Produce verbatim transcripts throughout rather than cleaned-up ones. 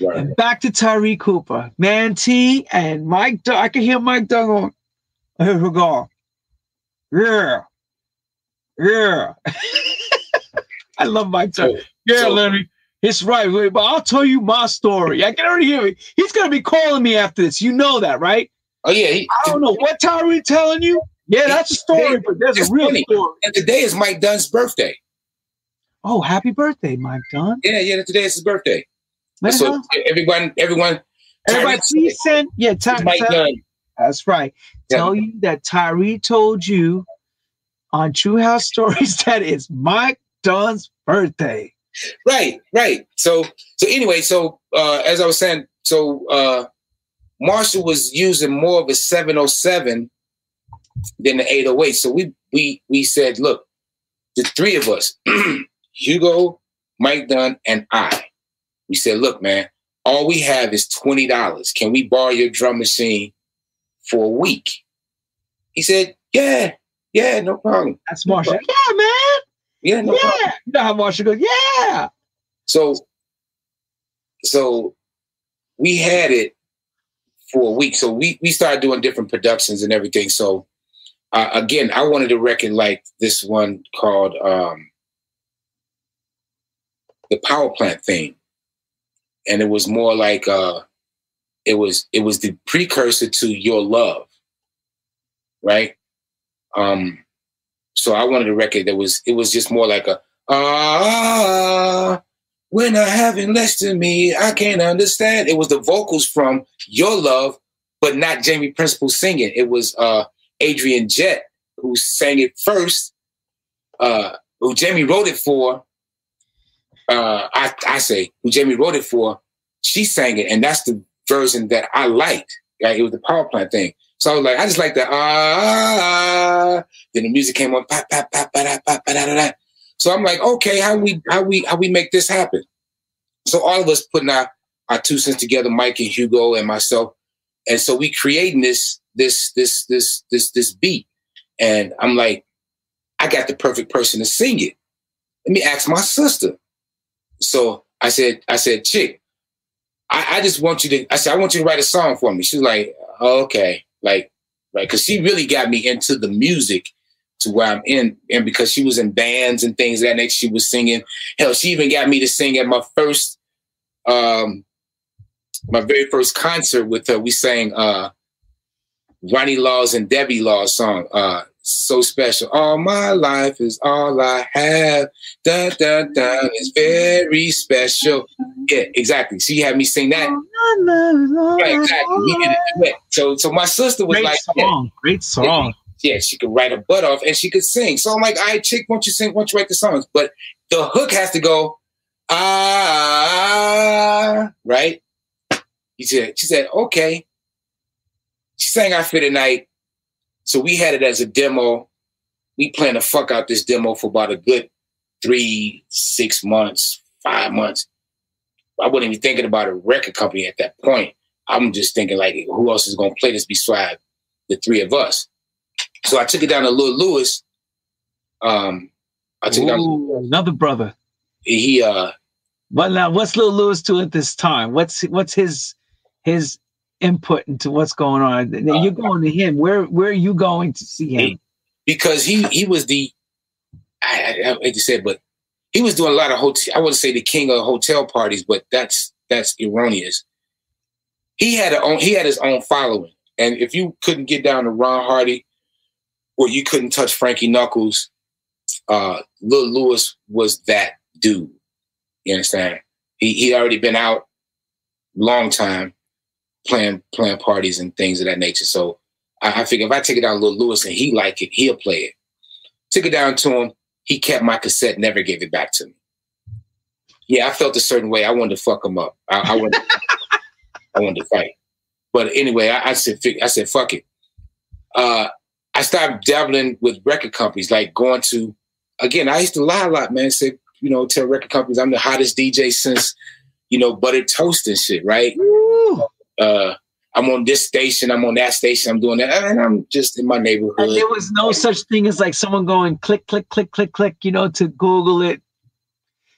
Right. And back to Tyree Cooper, Man T, and Mike Dunn. I can hear Mike Dunn on. Here we go. Yeah. Yeah. I love Mike Dunn. So, yeah, so, Larry. It's right. But I'll tell you my story. I can already hear it. He's going to be calling me after this. You know that, right? Oh, yeah. He, I don't know what Tyree telling you. Yeah, that's a story, but there's a real funny. story. And today is Mike Dunn's birthday. Oh, happy birthday, Mike Dunn. Yeah, yeah, today is his birthday. Uh-huh. So everyone, everyone. Everybody, please send. Yeah, Tyree. Mike Dunn. That's right. Yeah. Tell you that Tyree told you on True House Stories that it's Mike Dunn's birthday. Right, right. So, so anyway, so uh, as I was saying, so uh, Marshall was using more of a seven oh seven than the eight oh eight. So we we we said, look, the three of us, Hugo, Mike Dunn, and I, we said, look, man, all we have is twenty dollars. Can we borrow your drum machine for a week? He said, yeah, yeah, no problem. That's Marshall. No problem. Yeah, man. Yeah, no yeah. problem. You know how Marshall goes, yeah. So, so we had it for a week. So we, we started doing different productions and everything. So uh, again, I wanted a record like this one called um, The Power Plant Theme. And it was more like, uh, it was it was the precursor to Your Love, right? Um. So I wanted a record that was, it was just more like a, ah, when I haven't less to me, I can't understand. It was the vocals from Your Love, but not Jamie Principal singing. It was uh, Adrian Jett who sang it first, uh, who Jamie wrote it for. Uh, I, I say, who Jamie wrote it for, she sang it. And that's the version that I liked. Right? It was the Power Plant thing. So I was like, I just like the ah, ah, ah. Then the music came on, pop, pop, pop, ba, da, pop, ba, da, da, da. So I'm like, okay, how we how we how we make this happen? So all of us putting our, our two cents together, Mike and Hugo and myself, and so we creating this this this this this this beat. And I'm like, I got the perfect person to sing it. Let me ask my sister. So I said, I said, chick, I, I just want you to. I said, I want you to write a song for me. She's like, oh, okay. Like, right, because she really got me into the music to where I'm in. And because she was in bands and things that night, she was singing. Hell, she even got me to sing at my first, um, my very first concert with her. We sang uh, Ronnie Law's and Debbie Law's song, uh, So Special. All my life is all I have. Dun, dun, dun, it's very special. Yeah, exactly. She had me sing that. Right, exactly. We ended it wet. So, so my sister was great like, song. Yeah, great song. Yeah, she could write her butt off and she could sing. So I'm like, all right, chick, won't you sing? Won't you write the songs? But the hook has to go, ah, right? She said, she said, okay. She sang I Fit at Night. So we had it as a demo. We planned to fuck out this demo for about a good three, six months, five months. I wasn't even thinking about a record company at that point. I'm just thinking, like, who else is going to play this beside the three of us? So I took it down to Lil Louis. Um, I took Ooh, it down to another brother. He, uh, but now what's Lil Louis doing at this time? What's what's his his input into what's going on? Now you're going to him. Where where are you going to see him? Because he he was the I, I, I hate to say it, but he was doing a lot of hotel. I wouldn't say the king of hotel parties, but that's that's erroneous. He had a own, he had his own following, and if you couldn't get down to Ron Hardy, or you couldn't touch Frankie Knuckles, uh, Lil Louis was that dude. You understand? He he'd already been out long time, playing playing parties and things of that nature. So I, I figure if I take it down to Lil Louis and he like it, he'll play it. Took it down to him. He kept my cassette, never gave it back to me. Yeah, I felt a certain way. I wanted to fuck him up. I, I, wanted, I wanted to fight. But anyway, I, I said, I said, fuck it. Uh, I started dabbling with record companies, like going to, again, I used to lie a lot, man. Say, you know, tell record companies I'm the hottest D J since, you know, buttered toast and shit, right? Woo. Uh, I'm on this station, I'm on that station, I'm doing that, and I'm just in my neighborhood. And there was no such thing as like someone going click, click, click, click, click, you know, to Google it.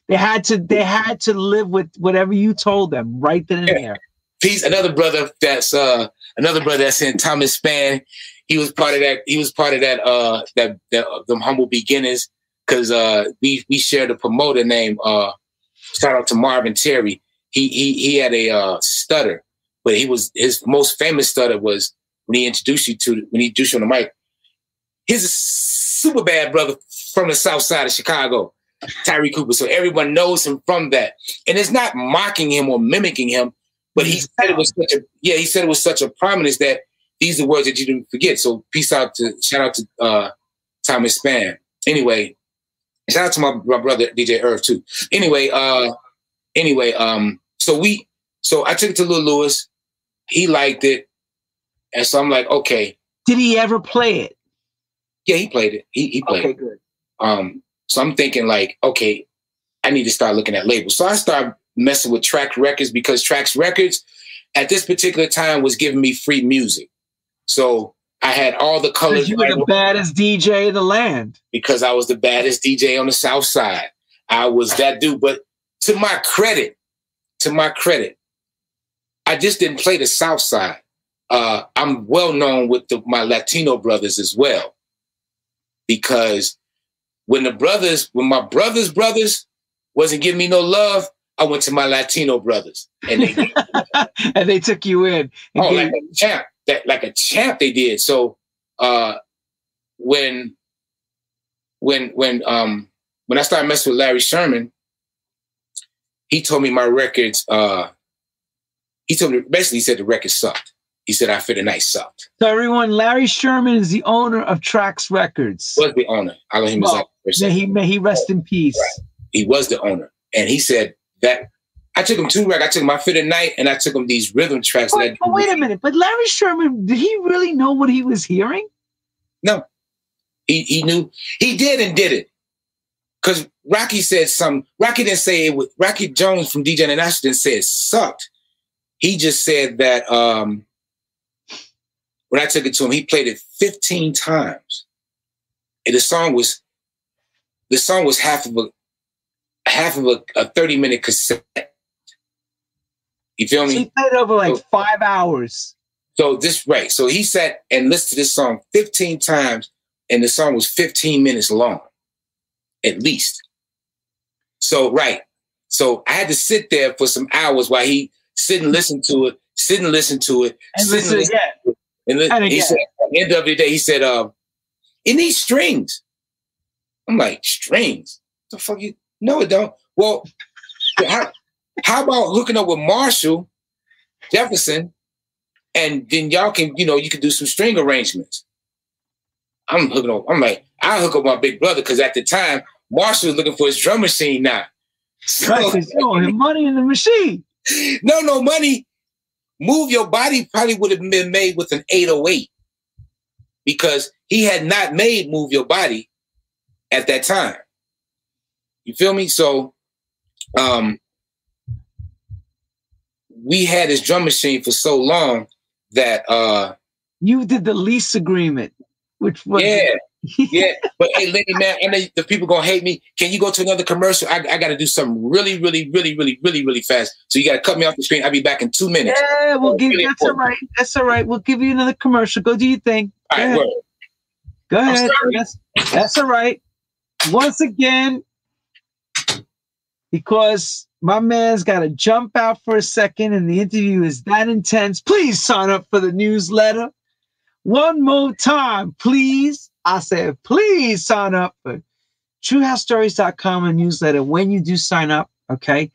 They had to they had to live with whatever you told them right then and yeah. there. Peace. Another brother that's uh another brother that's in Thomas Spann. He was part of that. He was part of that. Uh, that, that uh, them humble beginners, because uh, we we shared a promoter name. Uh, shout out to Marvin Terry. He he he had a uh, stutter, but he was his most famous stutter was when he introduced you to when he introduced you on the mic. He's a super bad brother from the South Side of Chicago, Tyree Cooper. So everyone knows him from that, and it's not mocking him or mimicking him, but he said it was such a yeah. He said it was such a prominence that. These are words that you didn't forget. So peace out to, shout out to uh, Thomas Spann. Anyway, shout out to my, my brother, D J Irv, too. Anyway, uh, anyway, um, so we, so I took it to Lil Louis. He liked it. And so I'm like, okay. Did he ever play it? Yeah, he played it. He, he played okay, it. Good. Um, so I'm thinking like, okay, I need to start looking at labels. So I started messing with Trax Records because Trax Records at this particular time was giving me free music. So I had all the colors. You were the baddest D J in the land. Because I was the baddest D J on the South Side. I was that dude. But to my credit, to my credit, I just didn't play the South Side. Uh, I'm well known with the, my Latino brothers as well. Because when the brothers, when my brothers' brothers wasn't giving me no love, I went to my Latino brothers. And they, and they took you in. Oh, like a champ. That like a champ they did. So uh, when when when um, when I started messing with Larry Sherman, he told me my records. Uh, he told me basically he said the record sucked. He said I Fit the Night sucked. So everyone, Larry Sherman is the owner of Trax Records. Was the owner. I let him was out for a second. May he may he rest in peace. Right. He was the owner, and he said that. I took him two records. I took my Fit at Night, and I took him these rhythm tracks. But, that but wait a minute. But Larry Sherman, did he really know what he was hearing? No. He he knew. He did and did it. Because Rocky said something. Rocky didn't say it. Was, Rocky Jones from D J International didn't say it sucked. He just said that um, when I took it to him, he played it fifteen times. And the song was, the song was half of a, half of a, a thirty-minute cassette. You feel me? He played over like so, five hours. So this, right. So he sat and listened to this song fifteen times, and the song was fifteen minutes long, at least. So, right. So I had to sit there for some hours while he sit and listen to it, sit and listen to it. And sit listen, and listen to it. And, li and he said, at the end of the day, he said, uh, it needs strings. I'm like, strings? What the fuck you? No, it don't. Well, how... How about hooking up with Marshall Jefferson, and then y'all can, you know, you can do some string arrangements. I'm hooking up. I'm like, I hook up my big brother because at the time Marshall was looking for his drum machine now. So, right, oh, the money in the machine. No, no money. Move Your Body probably would have been made with an eight oh eight because he had not made Move Your Body at that time. You feel me? So, um. we had this drum machine for so long that uh you did the lease agreement, which was yeah, yeah. But hey, lady man, I know the people gonna hate me. Can you go to another commercial? I, I got to do something really, really, really, really, really, really fast. So you got to cut me off the screen. I'll be back in two minutes. Yeah, we'll give you. That's all right. That's all right. We'll give you another commercial. Go do your thing. All right, go ahead. That's, that's all right. Once again, because my man's got to jump out for a second and the interview is that intense. Please sign up for the newsletter. One more time, please. I said, please sign up for true house stories dot com and newsletter. When you do sign up, okay,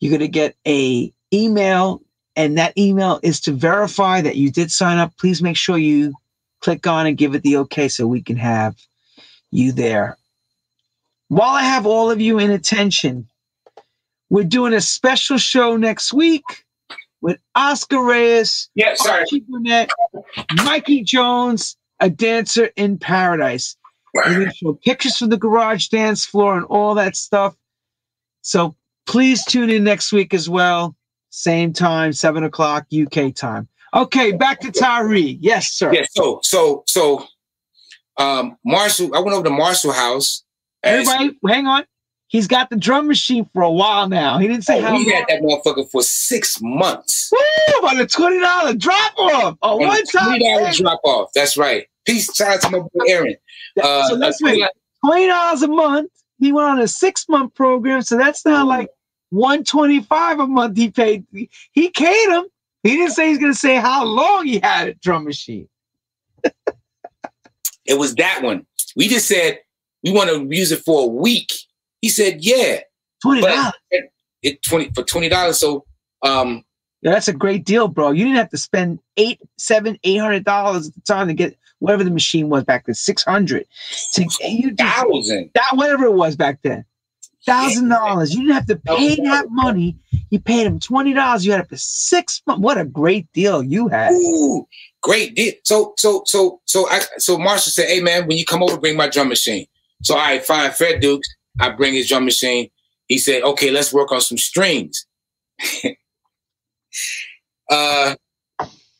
you're going to get a email, and that email is to verify that you did sign up. Please make sure you click on and give it the okay so we can have you there. While I have all of you in attention, we're doing a special show next week with Oscar Reyes, yeah, sorry. Archie Burnett, Mikey Jones, A Dancer in Paradise. We're going to show pictures from the garage dance floor and all that stuff. So please tune in next week as well. Same time, seven o'clock U K time. Okay, back to Tyree. Yes, sir. Yeah, so so so um, Marshall, I went over to Marshall House. Everybody, hang on. He's got the drum machine for a while now. He didn't say oh, how long. He had that motherfucker for six months. Woo! On a twenty dollar drop-off. A on one-time twenty dollar drop-off. That's right. Peace out to my boy Aaron. Uh, so let's make twenty dollars a month. He went on a six-month program, so that's not like one twenty-five a month he paid. He paid him. He didn't say he's going to say how long he had a drum machine. It was that one. We just said, we want to use it for a week. He said, yeah. twenty dollars. It, it twenty for twenty dollars. So um yeah, that's a great deal, bro. You didn't have to spend eight, seven, eight hundred dollars at the time to get whatever the machine was back then, six hundred. Thousand. That whatever it was back then. Thousand yeah, dollars. You didn't have to pay that, that money. You paid him twenty dollars. You had it for six months. What a great deal you had. Ooh, great deal. So so so so I so Marshall said, hey man, when you come over, bring my drum machine. So all right, fine, Fred Dukes. I bring his drum machine. He said, okay, let's work on some strings. uh,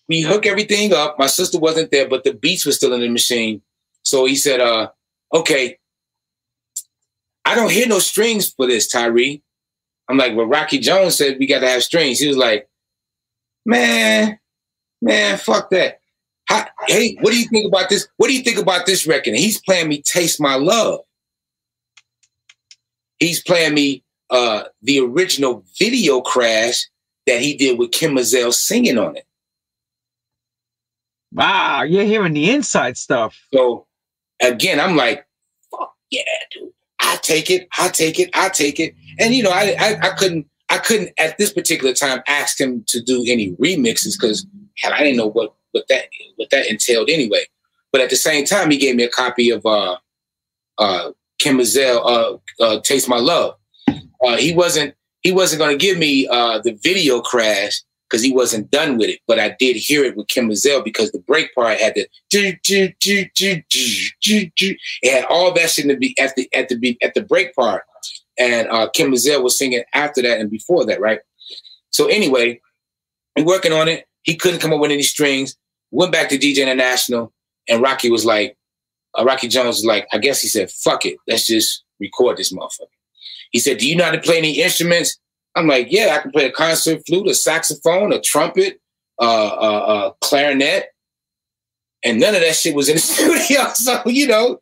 we hook everything up. My sister wasn't there, but the beats were still in the machine. So he said, uh, okay, I don't hear no strings for this, Tyree. I'm like, well, Rocky Jones said we got to have strings. He was like, man, man, fuck that. How, hey, what do you think about this? What do you think about this record? And he's playing me Taste My Love. He's playing me uh, the original video crash that he did with Kim Mazelle singing on it. Wow, you're hearing the inside stuff. So, again, I'm like, fuck yeah, dude. I take it, I take it, I take it. And, you know, I, I, I couldn't, I couldn't at this particular time ask him to do any remixes because I didn't know what, what, that, what that entailed anyway. But at the same time, he gave me a copy of... Uh, uh, Kim Mazelle, uh, uh, Taste My Love. Uh, he wasn't he wasn't going to give me uh, the video crash because he wasn't done with it, but I did hear it with Kim Mazelle because the break part had the do, do, do, do, do, do. It had all that shit in the be at the at the be at the break part, and uh, Kim Mazelle was singing after that and before that, right? So anyway, we working on it. He couldn't come up with any strings. Went back to D J International, and Rocky was like. Uh, Rocky Jones was like, I guess he said, fuck it. Let's just record this motherfucker. He said, do you know how to play any instruments? I'm like, yeah, I can play a concert flute, a saxophone, a trumpet, a uh, uh, uh, clarinet. And none of that shit was in the studio. So, you know.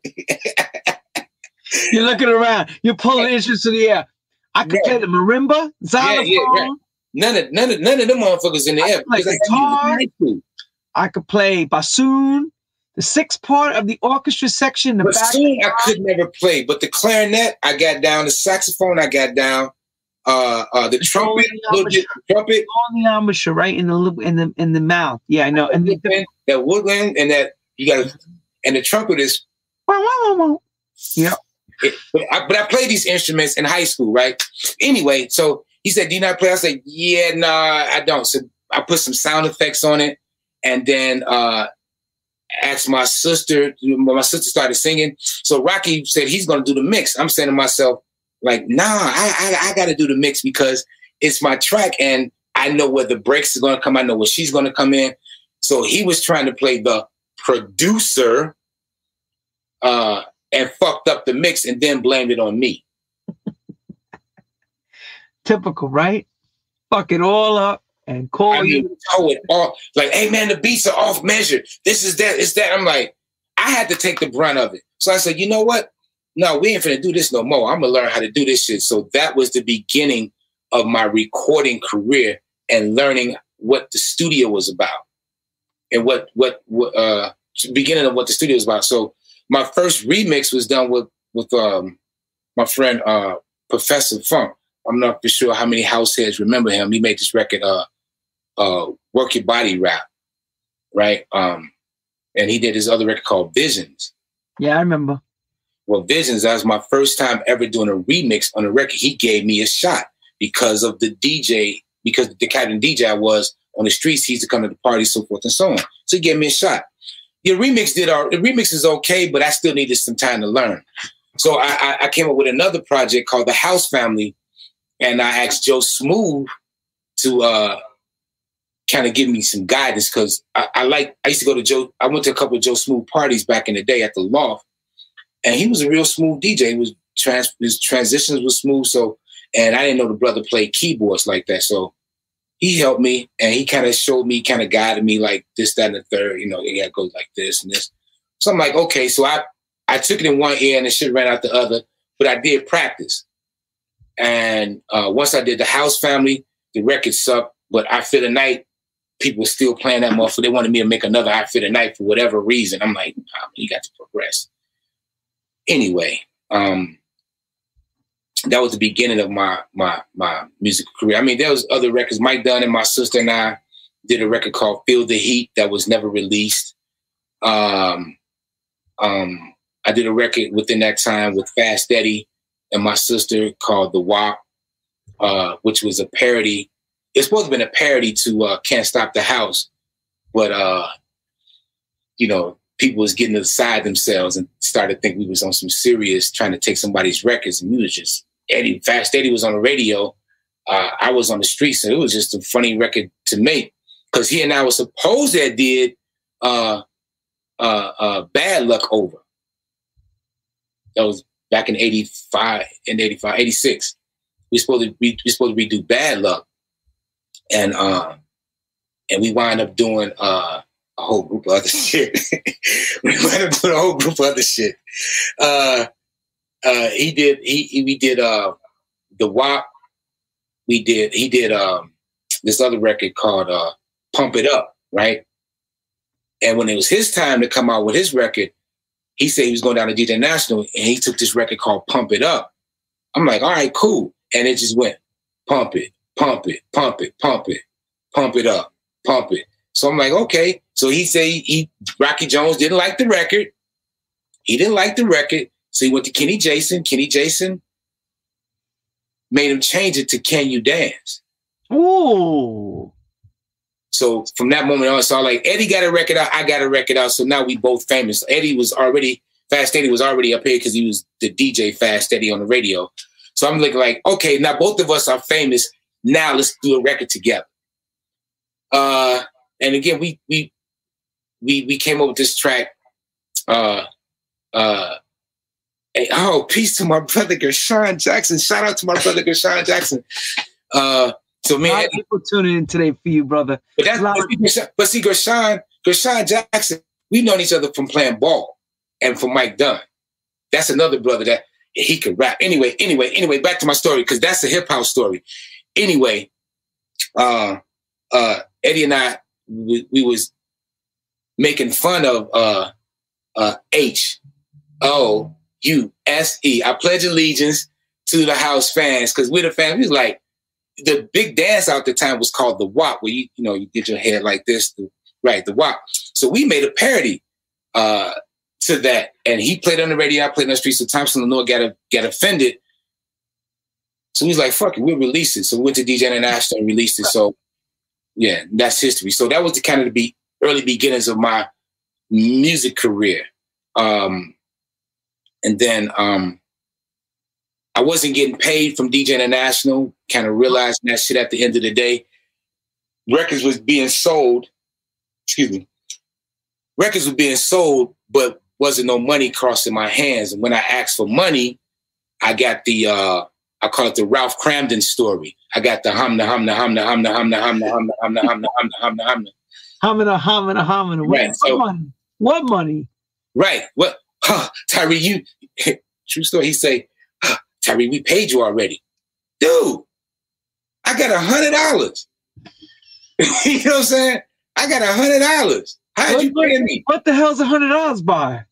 You're looking around. You're pulling instruments to the air. I could yeah. play the marimba, xylophone. Yeah, yeah, right. None of, none of, none of them motherfuckers in the I air. Could play guitar. I could play bassoon. The sixth part of the orchestra section, the bassoon, I could never play, but the clarinet I got down, the saxophone I got down, uh, uh, the, the trumpet, the trumpet, on the embouchure, right in the in the in the mouth. Yeah, I know. And the, the, that woodwind and that you got, and the trumpet is. Wah, wah, wah, wah. Yeah, it, but, I, but I played these instruments in high school, right? Anyway, so he said, "Do you not play?" I said, "Yeah, nah, I don't." So I put some sound effects on it, and then. Uh, Asked my sister, my sister started singing. So Rocky said he's going to do the mix. I'm saying to myself, like, nah, I I, I got to do the mix because it's my track and I know where the breaks are going to come. I know where she's going to come in. So he was trying to play the producer uh, and fucked up the mix and then blamed it on me. Typical, right? Fuck it all up. And call I mean, you tow it off. Like, hey man, the beats are off measure. This is that, it's that. I'm like, I had to take the brunt of it. So I said, you know what? No, we ain't finna do this no more. I'm gonna learn how to do this shit. So that was the beginning of my recording career and learning what the studio was about. And what what what uh beginning of what the studio was about. So my first remix was done with with um my friend uh Professor Funk. I'm not for sure how many house heads remember him. He made this record uh Uh, Work Your Body Rap, right? Um, and he did his other record called Visions. Yeah, I remember. Well, Visions, that was my first time ever doing a remix on a record. He gave me a shot because of the D J, because the captain D J I was on the streets. He used to come to the parties, so forth and so on. So he gave me a shot. The remix did our, the remix is okay, but I still needed some time to learn. So I, I, I came up with another project called The House Family, and I asked Joe Smooth to... Uh, kind of give me some guidance because I, I like, I used to go to Joe, I went to a couple of Joe Smooth parties back in the day at the Loft, and he was a real smooth D J. He was trans his transitions were smooth. So, and I didn't know the brother played keyboards like that. So he helped me, and he kind of showed me, kind of guided me, like this, that, and the third. You know, you gotta go like this and this. So I'm like, okay. So I I took it in one ear and the shit ran out the other. But I did practice, and uh, once I did the House Family, the record sucked. But I Fit a Night, people were still playing that motherfucker. They wanted me to make another I Fit a Night for whatever reason. I'm like, nah, you got to progress. Anyway, um, that was the beginning of my my my musical career. I mean, there was other records. Mike Dunn and my sister and I did a record called "Feel the Heat" that was never released. Um, um, I did a record within that time with Fast Eddie and my sister called "The W A P," uh, which was a parody. It's supposed to have been a parody to uh, "Can't Stop the House," but uh, you know, people was getting aside themselves and started to think we was on some serious, trying to take somebody's records, and we was just Eddie. Fast Eddie was on the radio. Uh, I was on the streets, so it was just a funny record to make because he and I were supposed to have did uh, uh, uh, "Bad Luck Over." That was back in eighty-five, in eighty-five, eighty-six. We supposed to we, we supposed to redo "Bad Luck." And uh, and we wind up doing uh, a whole group of other shit. we wind up doing a whole group of other shit. Uh, uh, he did. He, he we did uh, the W A P. We did. He did um, this other record called uh, "Pump It Up," right? And when it was his time to come out with his record, he said he was going down to D J International, and he took this record called "Pump It Up." I'm like, all right, cool, and it just went pump it. Pump it, pump it, pump it, pump it up, pump it. So I'm like, okay. So he said he, he, Rocky Jones didn't like the record. He didn't like the record. So he went to Kenny Jason. Kenny Jason made him change it to "Can You Dance?" Ooh. So from that moment on, so I like, Eddie got a record out, I got a record out. So now we both famous. Eddie was already, Fast Eddie was already up here because he was the D J Fast Eddie on the radio. So I'm looking like, okay, now both of us are famous. Now let's do a record together. Uh, and again, we we we we came up with this track. Uh, uh, and, oh, peace to my brother Gershon Jackson. Shout out to my brother Gershon Jackson. Uh, so man, a lot of people tuning in today for you, brother. But that's but, but see, Gershon Gershon Jackson. We've known each other from playing ball and from Mike Dunn. That's another brother that he could rap. Anyway, anyway, anyway. Back to my story because that's a hip hop story. Anyway, uh, uh, Eddie and I, we, we was making fun of uh, uh, H O U S E. I pledge allegiance to the House fans because we're the fans. We was like, the big dance out the time was called the W A P, where you you know you did your head like this, the, right? The W A P. So we made a parody uh, to that, and he played on the radio, I played on the streets. So Thompson Lenore got a, got offended. So he's like, fuck it, we'll release it. So we went to D J International and released it. So yeah, that's history. So that was the kind of the be early beginnings of my music career. Um, and then um, I wasn't getting paid from D J International, kind of realizing that shit at the end of the day. Records was being sold, excuse me, records were being sold, but wasn't no money crossing my hands. And when I asked for money, I got the... Uh, I call it the Ralph Cramden story. I got the humna humna humna humna humna humna humna humna humna humna humna humna humna humna humna. Right. What money? What money? Right. What? Tyree, you. True story. He say, Tyree, we paid you already, dude. I got a hundred dollars. You know what I'm saying? I got a hundred dollars. How did you pay me? What the hell's a hundred dollars buy?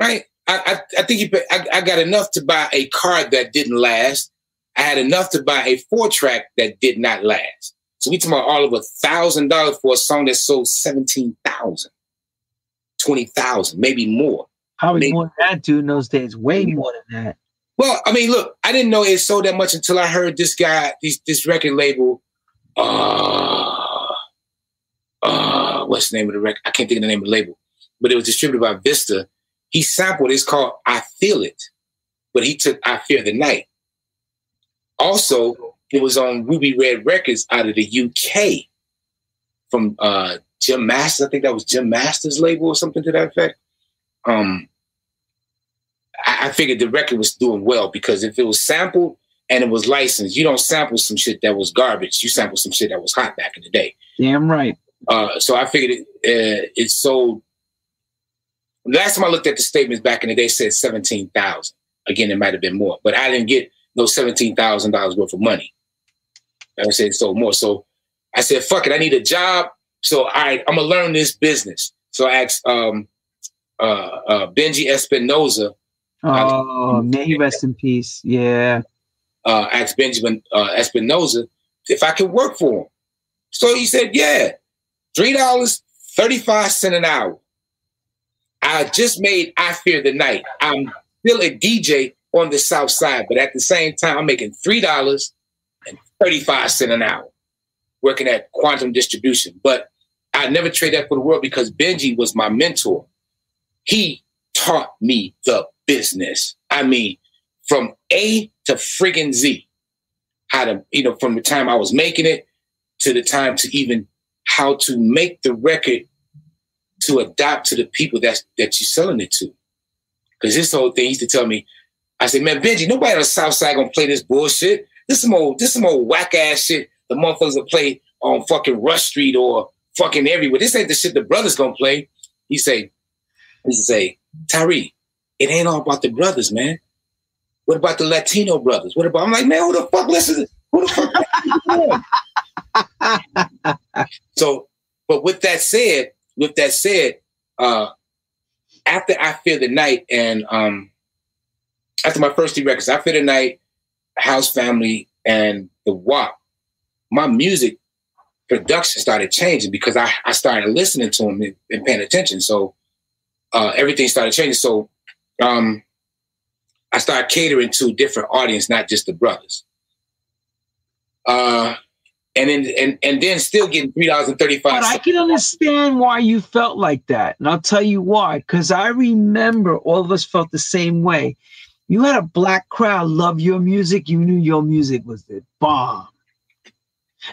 Right. I, I think you pay, I, I got enough to buy a card that didn't last. I had enough to buy a four-track that did not last. So we talking about all of a thousand dollars for a song that sold seventeen thousand, twenty thousand, maybe more. Probably maybe. More than that, dude. In those days, way more than that. Well, I mean, look, I didn't know it sold that much until I heard this guy, this this record label. Uh, uh, what's the name of the record? I can't think of the name of the label, but it was distributed by Vista. He sampled, it's called "I Feel It," but he took "I Fear the Night." Also, it was on Ruby Red Records out of the U K from uh, Jim Masters. I think that was Jim Masters' label or something to that effect. Um, I, I figured the record was doing well, because if it was sampled and it was licensed, you don't sample some shit that was garbage. You sample some shit that was hot back in the day. Damn right. Uh, so I figured it, uh, it sold. Last time I looked at the statements back in the day, it said seventeen thousand. Again, it might have been more, but I didn't get no seventeen thousand dollars worth of money. I would say it sold more. So I said, fuck it, I need a job. So I, I'm going to learn this business. So I asked um, uh, uh, Benji Espinoza. Oh, may he rest in peace. Yeah. Uh, asked Benjamin uh, Espinoza if I could work for him. So he said, yeah, three dollars and thirty-five cents an hour. I just made I Fear the Night. I'm still a D J on the South Side, but at the same time, I'm making three dollars and thirty-five cents an hour working at Quantum Distribution. But I never trade that for the world, because Benji was my mentor. He taught me the business. I mean, from A to friggin' Z. How to, you know, from the time I was making it to the time to even how to make the record to adapt to the people that's, that you're selling it to. Because this whole thing, he used to tell me, I said, man, Benji, nobody on the South Side gonna play this bullshit. This some old, this some old whack-ass shit the motherfuckers will play on fucking Rush Street or fucking everywhere. This ain't the shit the brothers gonna play. He say, he say, Tyree, it ain't all about the brothers, man. What about the Latino brothers? What about, I'm like, man, who the fuck listens? Who the fuck? So, but with that said, With that said, uh, after I Fear the Night and um, after my first three records, I Fear the Night, House Family, and the W A P, my music production started changing, because I, I started listening to them and, and paying attention. So uh, everything started changing. So um, I started catering to a different audience, not just the brothers. Uh And then, and, and then still getting three dollars and thirty-five cents. But I can understand why you felt like that. And I'll tell you why. Because I remember all of us felt the same way. You had a black crowd love your music. You knew your music was the bomb.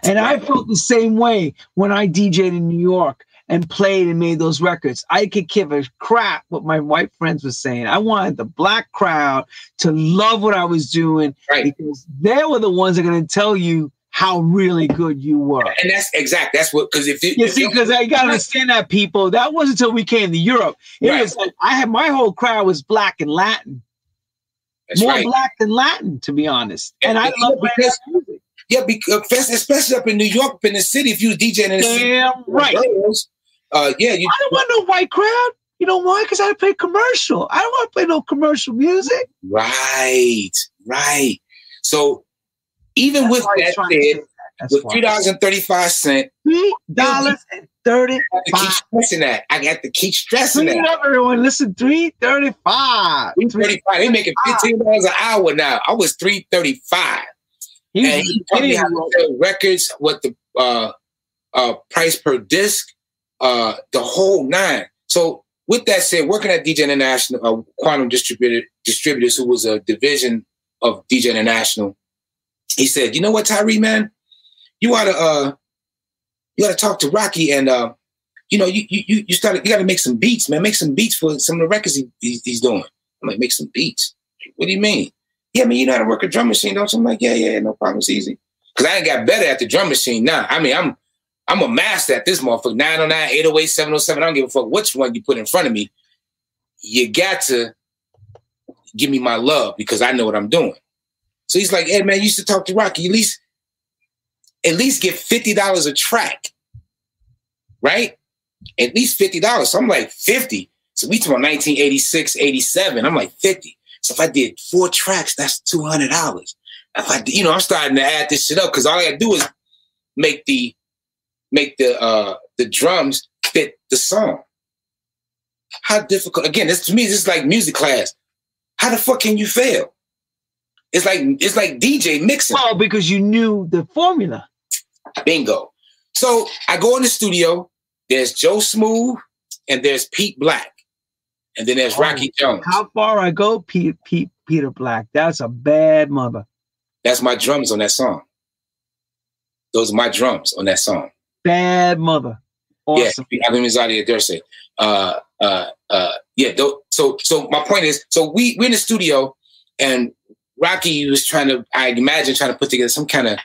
And I felt the same way when I DJed in New York and played and made those records. I could give a crap what my white friends were saying. I wanted the black crowd to love what I was doing. Right. Because they were the ones that are going to tell you how really good you were. And that's exact. That's what, because if you, you if see, because I got to understand that, people, that wasn't until we came to Europe. It right. was like, I had, my whole crowd was black and Latin. That's More right. black than Latin, to be honest. And, and I love because, music. Yeah, because especially up in New York, up in the city, if you DJing in the city. Damn right. Girls, uh, yeah, you, I don't want no white crowd. You know why? Because I play commercial. I don't want to play no commercial music. Right, right. So, even with that said, with three dollars and thirty-five cents, three dollars and thirty-five cents. I have to keep stressing that. I have to keep stressing that. Clean up, everyone. Listen, three dollars and thirty-five cents. three dollars and thirty-five cents. They making fifteen dollars an hour now. I was three dollars and thirty-five cents. He, and he taught me how to sell records, what the uh, uh, price per disc, uh, the whole nine. So with that said, working at D J International, uh, Quantum Distributor, Distributors, who was a division of D J International, he said, you know what, Tyree, man, you ought to, uh, you ought to talk to Rocky, and, uh, you know, you, you, you started, you got to make some beats, man, make some beats for some of the records he, he, he's doing. I'm like, make some beats. What do you mean? Yeah, I mean, you know how to work a drum machine, don't you? I'm like, yeah, yeah, no problem. It's easy. Cause I ain't got better at the drum machine now. I mean, I'm, I'm a master at this motherfucker. nine oh nine, eight oh eight, seven oh seven. I don't give a fuck which one you put in front of me. You got to give me my love, because I know what I'm doing. So he's like, hey, man, you used to talk to Rocky. At least, at least get fifty dollars a track, right? At least fifty dollars. So I'm like, fifty. So we talking about nineteen eighty-six, eighty-seven. I'm like, fifty. So if I did four tracks, that's two hundred dollars. If I, you know, I'm starting to add this shit up, because all I got to do is make the, make the, uh, the drums fit the song. How difficult? Again, this to me, this is like music class. How the fuck can you fail? It's like, it's like D J mixing. Oh, because you knew the formula. Bingo. So I go in the studio. There's Joe Smooth and there's Pete Black. And then there's oh, Rocky Jones. How far I go, Pete, Pete, Peter Black. That's a bad mother. That's my drums on that song. Those are my drums on that song. Bad mother. Awesome. Yeah, I've been out of there. Uh, uh, uh, yeah. Th- so, so my point is, so we we're in the studio, and Rocky was trying to, I imagine, trying to put together some kind of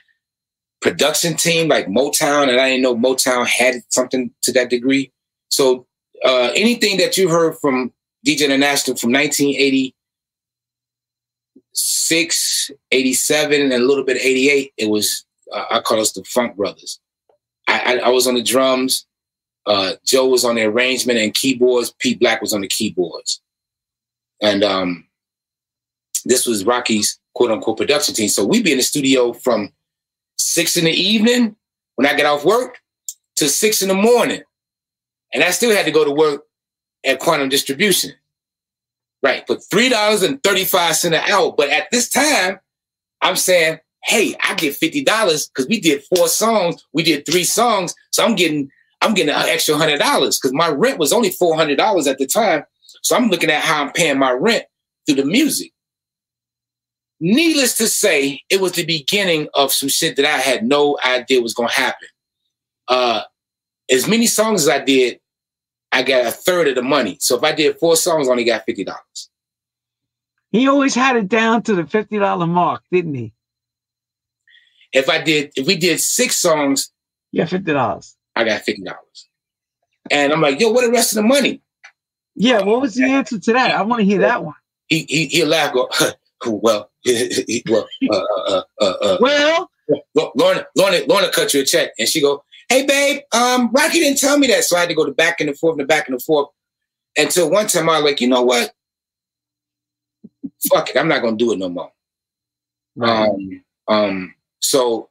production team like Motown, and I didn't know Motown had something to that degree. So uh, anything that you heard from D J International from nineteen eighty-six, eighty-seven, and a little bit of eighty-eight, it was, uh, I call us the Funk Brothers. I, I, I was on the drums. Uh, Joe was on the arrangement and keyboards. Pete Black was on the keyboards. And um, this was Rocky's quote-unquote production team. So we'd be in the studio from six in the evening when I get off work to six in the morning. And I still had to go to work at Quantum Distribution. Right. But three dollars and thirty-five cents an hour. But at this time, I'm saying, hey, I get fifty dollars because we did four songs. We did three songs. So I'm getting I'm getting an extra one hundred dollars because my rent was only four hundred dollars at the time. So I'm looking at how I'm paying my rent through the music. Needless to say, it was the beginning of some shit that I had no idea was going to happen. Uh, as many songs as I did, I got a third of the money. So if I did four songs, I only got fifty dollars. He always had it down to the fifty dollars mark, didn't he? If I did, if we did six songs, yeah, fifty dollars. I got fifty dollars. And I'm like, yo, what the rest of the money? Yeah, what was the answer to that? I want to hear that one. He, he, he'll laugh, go, well, well, uh, uh, uh, uh, well, Lorna, Lorna, Lorna cut you a check. And she go, hey, babe, um, Rocky didn't tell me that. So I had to go to back and the forth and the back and the forth. Until one time I was like, you know what? Fuck it. I'm not going to do it no more. Right. Um, um, so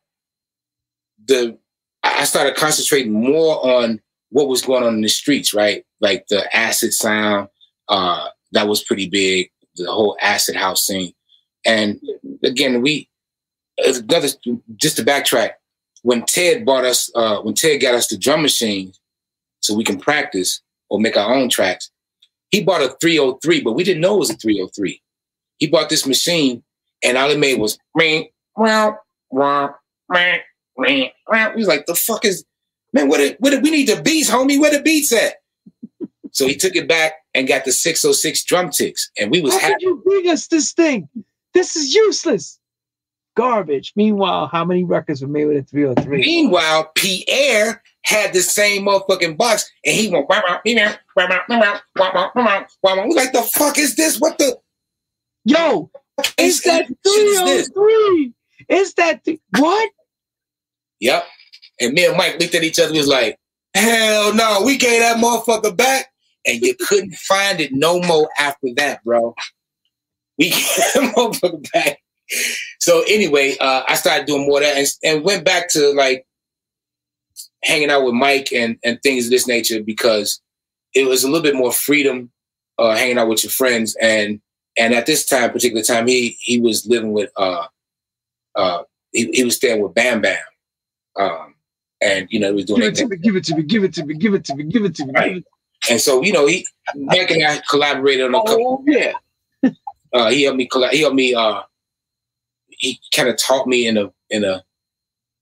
the I started concentrating more on what was going on in the streets, right? Like the acid sound, uh, that was pretty big, the whole acid house scene. And again, we, another, just to backtrack, when Ted bought us, uh, when Ted got us the drum machine so we can practice or make our own tracks, he bought a three oh three, but we didn't know it was a three oh three. He bought this machine and all it made was ring, round, round, ring, ring, round. We was like, the fuck is, man, what did, what did, we need the beats, homie, where the beats at? So he took it back and got the six oh six drum ticks and we was happy. How did you bring us this thing? This is useless. Garbage. Meanwhile, how many records were made with a three oh three? Meanwhile, Pierre had the same motherfucking box and he went, wow, wow, wow, wow, wow, wow, wow, wow. We like, the fuck is this? What the? Yo, is that three oh three? Is that th- what? Yep. And me and Mike looked at each other. We was like, hell no, we gave that motherfucker back. And you couldn't find it no more after that, bro. We gave that motherfucker back. So anyway, uh, I started doing more of that and, and went back to like hanging out with Mike and, and things of this nature because it was a little bit more freedom uh, hanging out with your friends. And and at this time, particular time, he he was living with, uh, uh, he, he was staying with Bam Bam. Um, and, you know, he was doing give it, to me, give it to me, give it to me, give it to me, give it to me, give it to me. And so, you know, he Mike and I collaborated on a couple. Oh, yeah. uh, he helped me, collab- he helped me, uh, he kind of taught me in a in a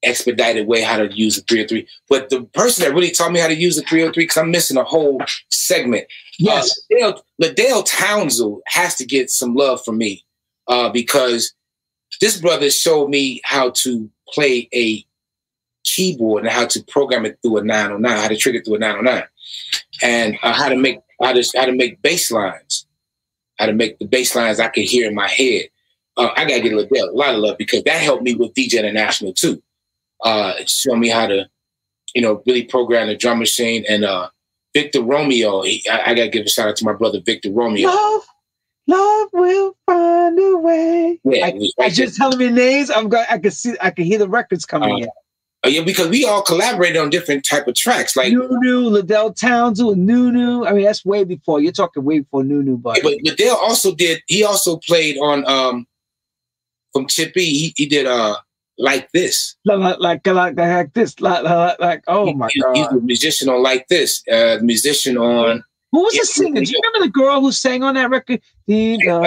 expedited way how to use the three oh three. But the person that really taught me how to use the three oh three, because I'm missing a whole segment. Yes. Uh, Liddell, Liddell Townsell has to get some love from me uh, because this brother showed me how to play a keyboard and how to program it through a nine oh nine, how to trigger through a nine oh nine, and uh, how to make how to, how to make bass lines, how to make the bass lines I could hear in my head. Uh, I got to get Liddell a lot of love because that helped me with D J International, too. Uh, it showed me how to, you know, really program the drum machine. And uh, Victor Romeo, he, I, I got to give a shout out to my brother, Victor Romeo. Love, love will find a way. Yeah, I, was, I, I just tell him your names. I'm going, I can see, I can hear the records coming uh, in. Uh, yeah, because we all collaborated on different type of tracks. Like Nunu, Liddell Townsell, Nunu. I mean, that's way before. You're talking way before Nunu. But, yeah, but Liddell also did, he also played on... Um, From Chippy, he, he did uh like this, like like like, like this, like, like like oh my he, god, he's a musician on like this, uh, musician on. Who was the singer? Do you remember the girl who sang on that record? The uh,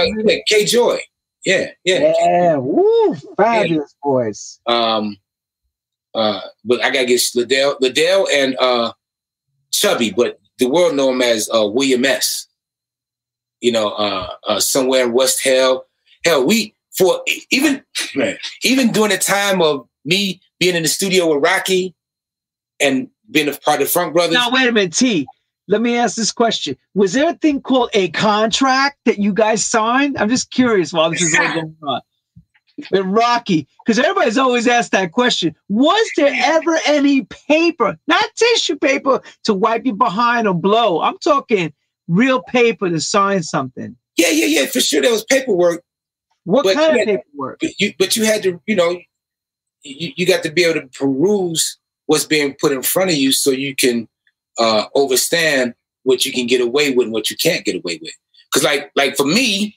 K Joy, yeah, yeah, yeah, woo, fabulous yeah. voice. Um, uh, but I gotta get Liddell, Liddell, and uh, Chubby, but the world know him as uh, William S. You know, uh, uh, somewhere in West Hell. Hell, we for even man, even during the time of me being in the studio with Rocky and being a part of the Funk Brothers. Now wait a minute, T. Let me ask this question. Was there a thing called a contract that you guys signed? I'm just curious while this is all going on. With Rocky, because everybody's always asked that question. Was there ever any paper, not tissue paper, to wipe you behind or blow? I'm talking real paper to sign something. Yeah, yeah, yeah, for sure. There was paperwork. What but kind of had, paperwork? But you, but you had to, you know, you, you got to be able to peruse what's being put in front of you so you can uh, overstand what you can get away with and what you can't get away with. Because like, like for me,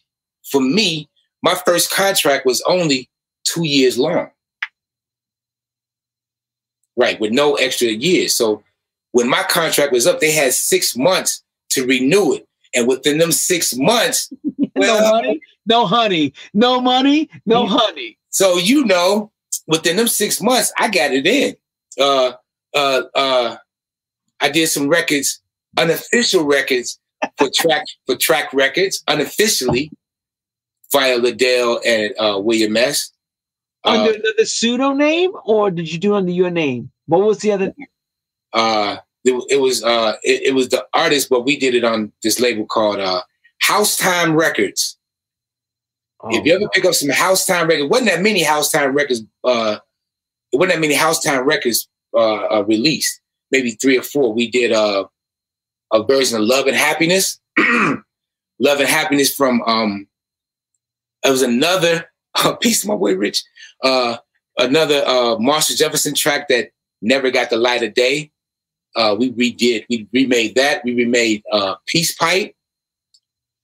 for me, my first contract was only two years long. Right, with no extra years. So when my contract was up, they had six months to renew it. And within them six months... Well, no honey, no honey, no money, no honey. So, you know, within them six months, I got it in. Uh, uh, uh, I did some records, unofficial records for track, for track records, unofficially. Via Liddell and uh, William S. Uh, under the pseudonym, or did you do under your name? What was the other? Uh, it, it was uh, it, it was the artist, but we did it on this label called uh, House Time Records. Oh, if you ever pick up some House Time records, wasn't that many House Time records? Uh, it wasn't that many House Time records uh, uh, released. Maybe three or four. We did uh, a version of Love and Happiness, Love and Happiness from. Um, It was another uh, piece of my boy Rich, uh, another uh, Marshall Jefferson track that never got the light of day. Uh, we redid, we remade that. We remade uh, Peace Pipe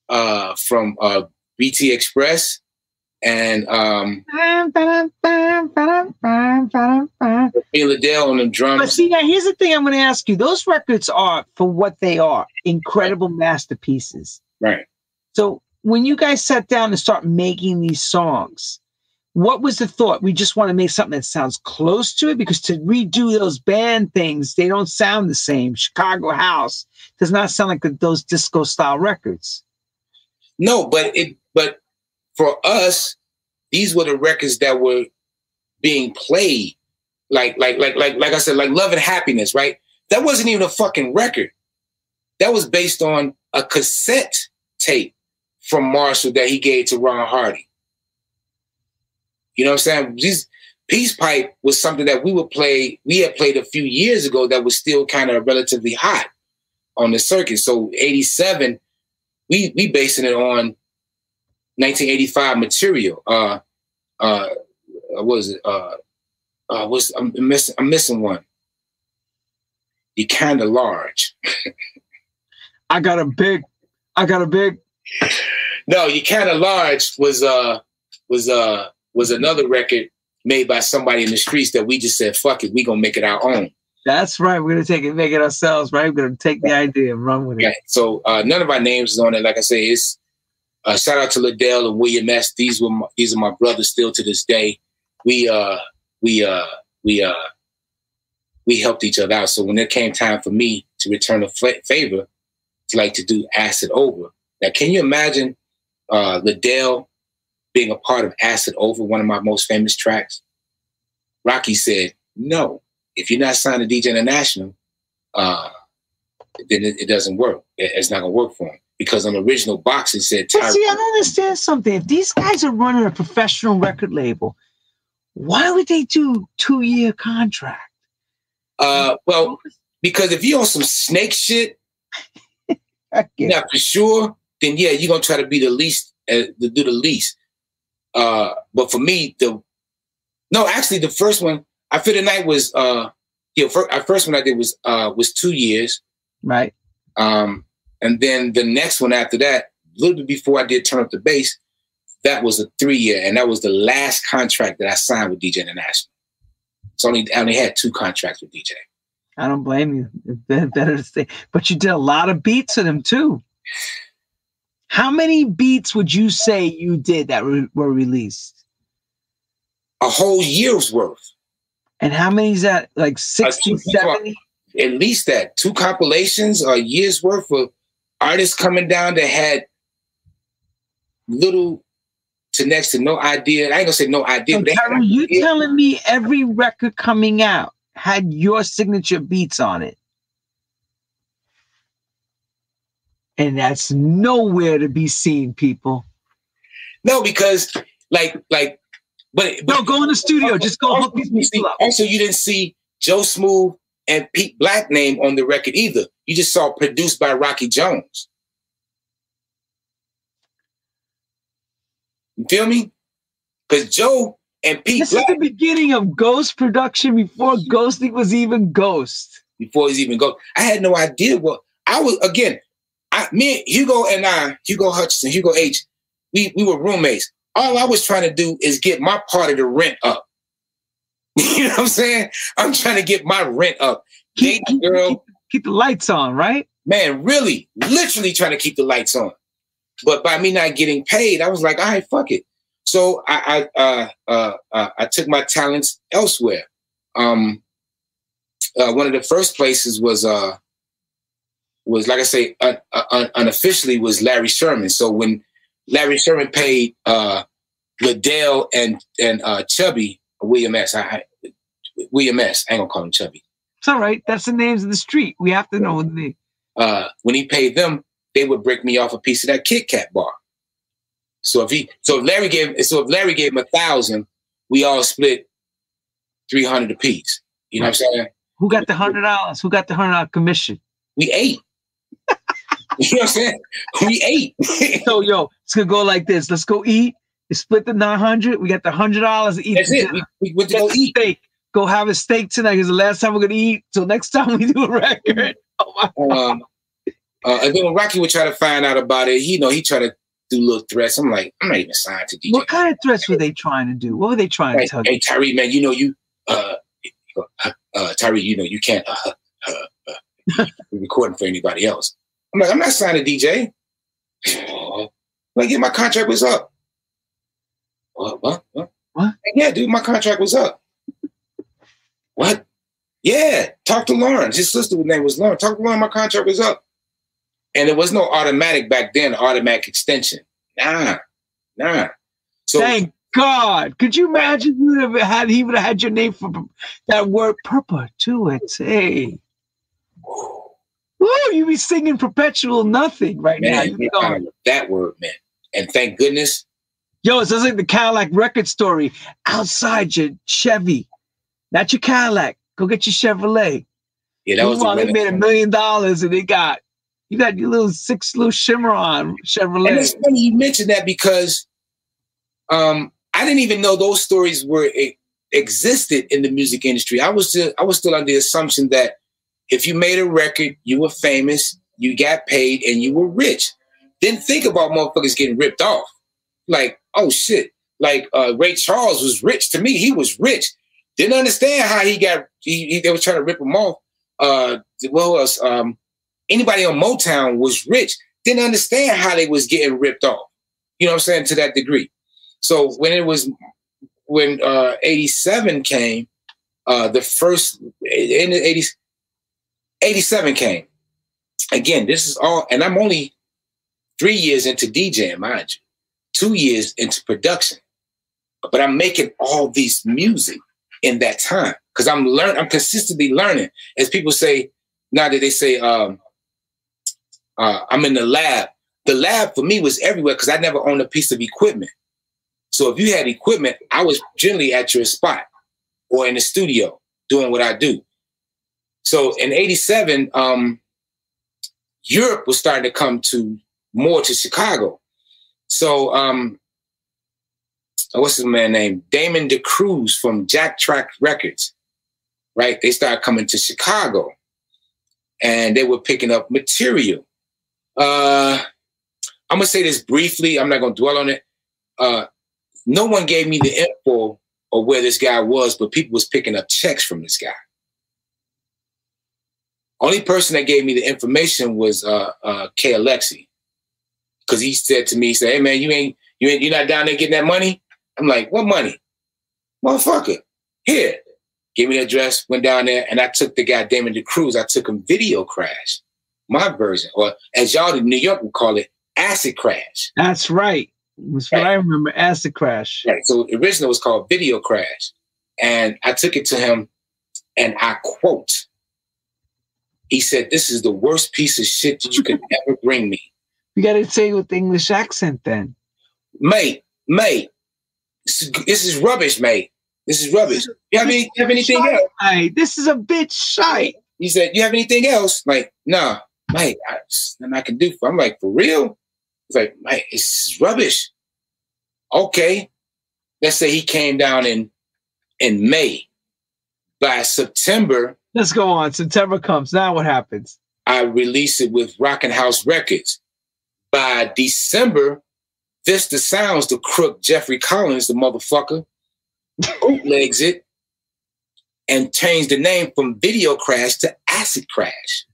uh, from uh, B T Express. And um, Liddell on the drums. But see, now here's the thing I'm going to ask you. Those records are, for what they are, incredible masterpieces. Right. So, when you guys sat down and start making these songs, what was the thought? We just want to make something that sounds close to it, because to redo those band things, they don't sound the same. Chicago House does not sound like those disco style records. No, but it, but for us, these were the records that were being played. Like, like, like, like, like I said, like Love and Happiness, right? That wasn't even a fucking record. That was based on a cassette tape from Marshall that he gave to Ron Hardy. You know what I'm saying? This Peace Pipe was something that we would play, we had played a few years ago that was still kind of relatively hot on the circuit. So eighty-seven, we we basing it on nineteen eighty-five material. Uh, uh, what was it? Uh, uh, was, I'm, miss, I'm missing one. You kind of large. I got a big, I got a big, No, You Kinda Large was uh was uh was another record made by somebody in the streets that we just said, fuck it, we gonna make it our own. That's right, we're gonna take it, make it ourselves, right? We're gonna take the idea and run with it. Yeah. So uh none of our names is on it. Like I say, it's uh shout out to Liddell and William S. These were my, these are my brothers still to this day. We uh we uh we uh we helped each other out. So when it came time for me to return a favor, to like to do Acid Over. Now, can you imagine uh, Liddell being a part of Acid Over, one of my most famous tracks? Rocky said, no, if you're not signed to D J International, uh, then it, it doesn't work. It, it's not going to work for him. Because on the original box, it said... But see, I don't understand something. If these guys are running a professional record label, why would they do two-year contract? Uh, well, because if you're on some snake shit, now for sure... then yeah, you're gonna try to be the least, uh, to do the least. Uh, but for me, the no, actually, the first one I Feel the Night was, uh, yeah, first, our first one I did was uh, was two years, right? Um, and then the next one after that, a little bit before I did Turn Up the Bass, that was a three year, and that was the last contract that I signed with D J International. So only I only had two contracts with D J. I don't blame you. It's better to stay, but you did a lot of beats to them too. How many beats would you say you did that re were released? A whole year's worth. And how many is that? Like sixty, seventy? at least that two compilations or years worth of artists coming down that had little to next to no idea. I ain't gonna say no idea. So, Tyree, you idea. telling me every record coming out had your signature beats on it? And that's nowhere to be seen, people. No, because like, like, but, but no, go in the studio. Just go hook these people up. Also, you didn't see Joe Smooth and Pete Black name on the record either. You just saw produced by Rocky Jones. You feel me? Because Joe and Pete This Black, is the beginning of Ghost production before Ghosting was even Ghost. Before he's even Ghost. I had no idea what I was, again, I, me, Hugo and I, Hugo Hutchinson, Hugo H, we, we were roommates. All I was trying to do is get my part of the rent up. You know what I'm saying? I'm trying to get my rent up. Keep, Date, girl, keep, keep the lights on, right? Man, really, literally trying to keep the lights on. But by me not getting paid, I was like, all right, fuck it. So I, I, uh, uh, uh, I took my talents elsewhere. Um, uh, one of the first places was... Uh, was, like I say, un un unofficially was Larry Sherman. So when Larry Sherman paid uh, Liddell and and uh, Chubby, William S. I, I, William S. I ain't gonna call him Chubby. It's all right. That's the names of the street. We have to know the name. Uh, when he paid them, they would break me off a piece of that Kit Kat bar. So if he, so if Larry gave, so if Larry gave him a thousand, we all split three hundred apiece. You know right. what I'm saying? Who got the hundred dollars? Who got the hundred dollar commission? We ate. You know what I'm saying? We ate. So, yo, it's going to go like this. Let's go eat. You split the nine hundred. We got the one hundred dollars to eat. That's it. We, we went to go eat. Steak. Go have a steak tonight. It's the last time we're going to eat. So next time we do a record. Oh, my God. Um, uh, and then when Rocky would try to find out about it, you know, he tried to do little threats. I'm like, I'm not even signed to D J. What kind of threats were they trying to do? What were they trying like, to tell hey, you? Hey, Tyree, man, you know, you, uh, uh, Tyree, you know, you can't uh, uh, uh, be recording for anybody else. I'm like, I'm not signing D J. Like, yeah, my contract was up. What? What? What? What? Yeah, dude, my contract was up. What? Yeah, talk to Lauren. His sister's name was Lauren. Talk to Lauren, my contract was up. And there was no automatic back then, automatic extension. Nah, nah. So, thank God. Could you imagine he would have had, he would have had your name for that word perpetuity? Whoa, you be singing perpetual nothing right man, now. Man, that word, man. And thank goodness. Yo, it sounds like the Cadillac record story. Outside your Chevy. Not your Cadillac. Go get your Chevrolet. Yeah, that Meanwhile, was a they made a million dollars and they got, you got your little six little shimmer on Chevrolet. And it's funny you mentioned that because um, I didn't even know those stories were it, existed in the music industry. I was, just, I was still under the assumption that if you made a record, you were famous, you got paid, and you were rich. Didn't think about motherfuckers getting ripped off. Like, oh, shit. Like, uh, Ray Charles was rich to me. He was rich. Didn't understand how he got... He, he, they were trying to rip him off. Uh, what else? Um, anybody on Motown was rich. Didn't understand how they was getting ripped off. You know what I'm saying? To that degree. So when it was... When uh, eighty-seven came, uh, the first... In the eighties... eighty-seven came. Again, this is all, and I'm only three years into DJing, mind you, two years into production, but I'm making all these music in that time because I'm learn, I'm consistently learning. As people say now that they say, um, uh, I'm in the lab. The lab for me was everywhere because I never owned a piece of equipment. So if you had equipment, I was generally at your spot or in the studio doing what I do. So in eighty-seven, um, Europe was starting to come to more to Chicago. So um, what's his man's name? Damon DeCruz from Jack Trax Records, right? They started coming to Chicago, and they were picking up material. Uh, I'm gonna say this briefly. I'm not gonna dwell on it. Uh, no one gave me the info of where this guy was, but people was picking up checks from this guy. Only person that gave me the information was uh, uh, K. Alexi, because he said to me, he said, "Hey man, you ain't you ain't you're not down there getting that money." I'm like, "What money, motherfucker? Here, gave me the address, went down there, and I took the guy, Damon DeCruz, I took him Video Crash, my version, or as y'all in New York would call it, Acid Crash. That's right. That's right. What I remember, Acid Crash. Right. So the original was called Video Crash. And I took it to him, and I quote, he said, "This is the worst piece of shit that you could ever bring me." You got to say it with English accent then. Mate, mate, this is, this is rubbish, mate. This is rubbish. You have, any, you have anything else? Mate, this is a bitch shite. He said, "You have anything else?" Like, "Nah, mate, I, nothing I can do for." I'm like, "For real?" He's like, "Mate, it's rubbish." Okay. Let's say he came down in in May. By September. Let's go on. September comes. Now what happens? I release it with Rockin' House Records. By December, Vista Sounds, the crook, Jeffrey Collins, the motherfucker, bootlegs it and changed the name from Video Crash to Acid Crash.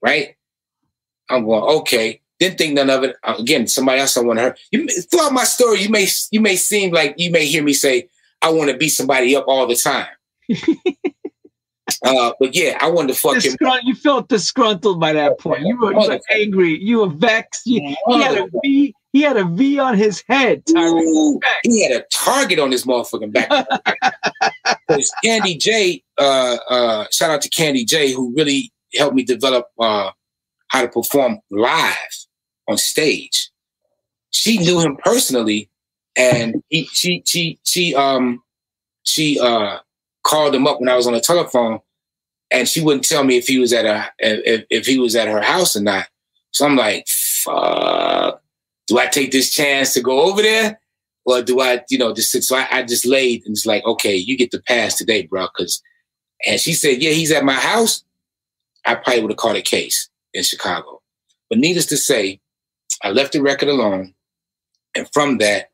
Right? I'm going, okay. Didn't think none of it. Again, somebody else I want to hear. You, throughout my story, you may, you may seem like you may hear me say, I want to beat somebody up all the time. Uh, but yeah, I wanted to fuck him. You felt disgruntled by that point. You were, you were angry. You were vexed. You, he, had a v, he had a V on his head. Ooh, he had a target on his motherfucking back. Because Candy J, uh, uh, shout out to Candy J, who really helped me develop uh, how to perform live on stage. She knew him personally, and he, she, she, she, um, she uh, called him up when I was on the telephone. And she wouldn't tell me if he was at a if, if he was at her house or not. So I'm like, fuck. Do I take this chance to go over there, or do I, you know, just sit? So I, I just laid and it's like, okay, you get the pass today, bro. Because, and she said, yeah, he's at my house. I probably would have caught a case in Chicago. But needless to say, I left the record alone, and from that,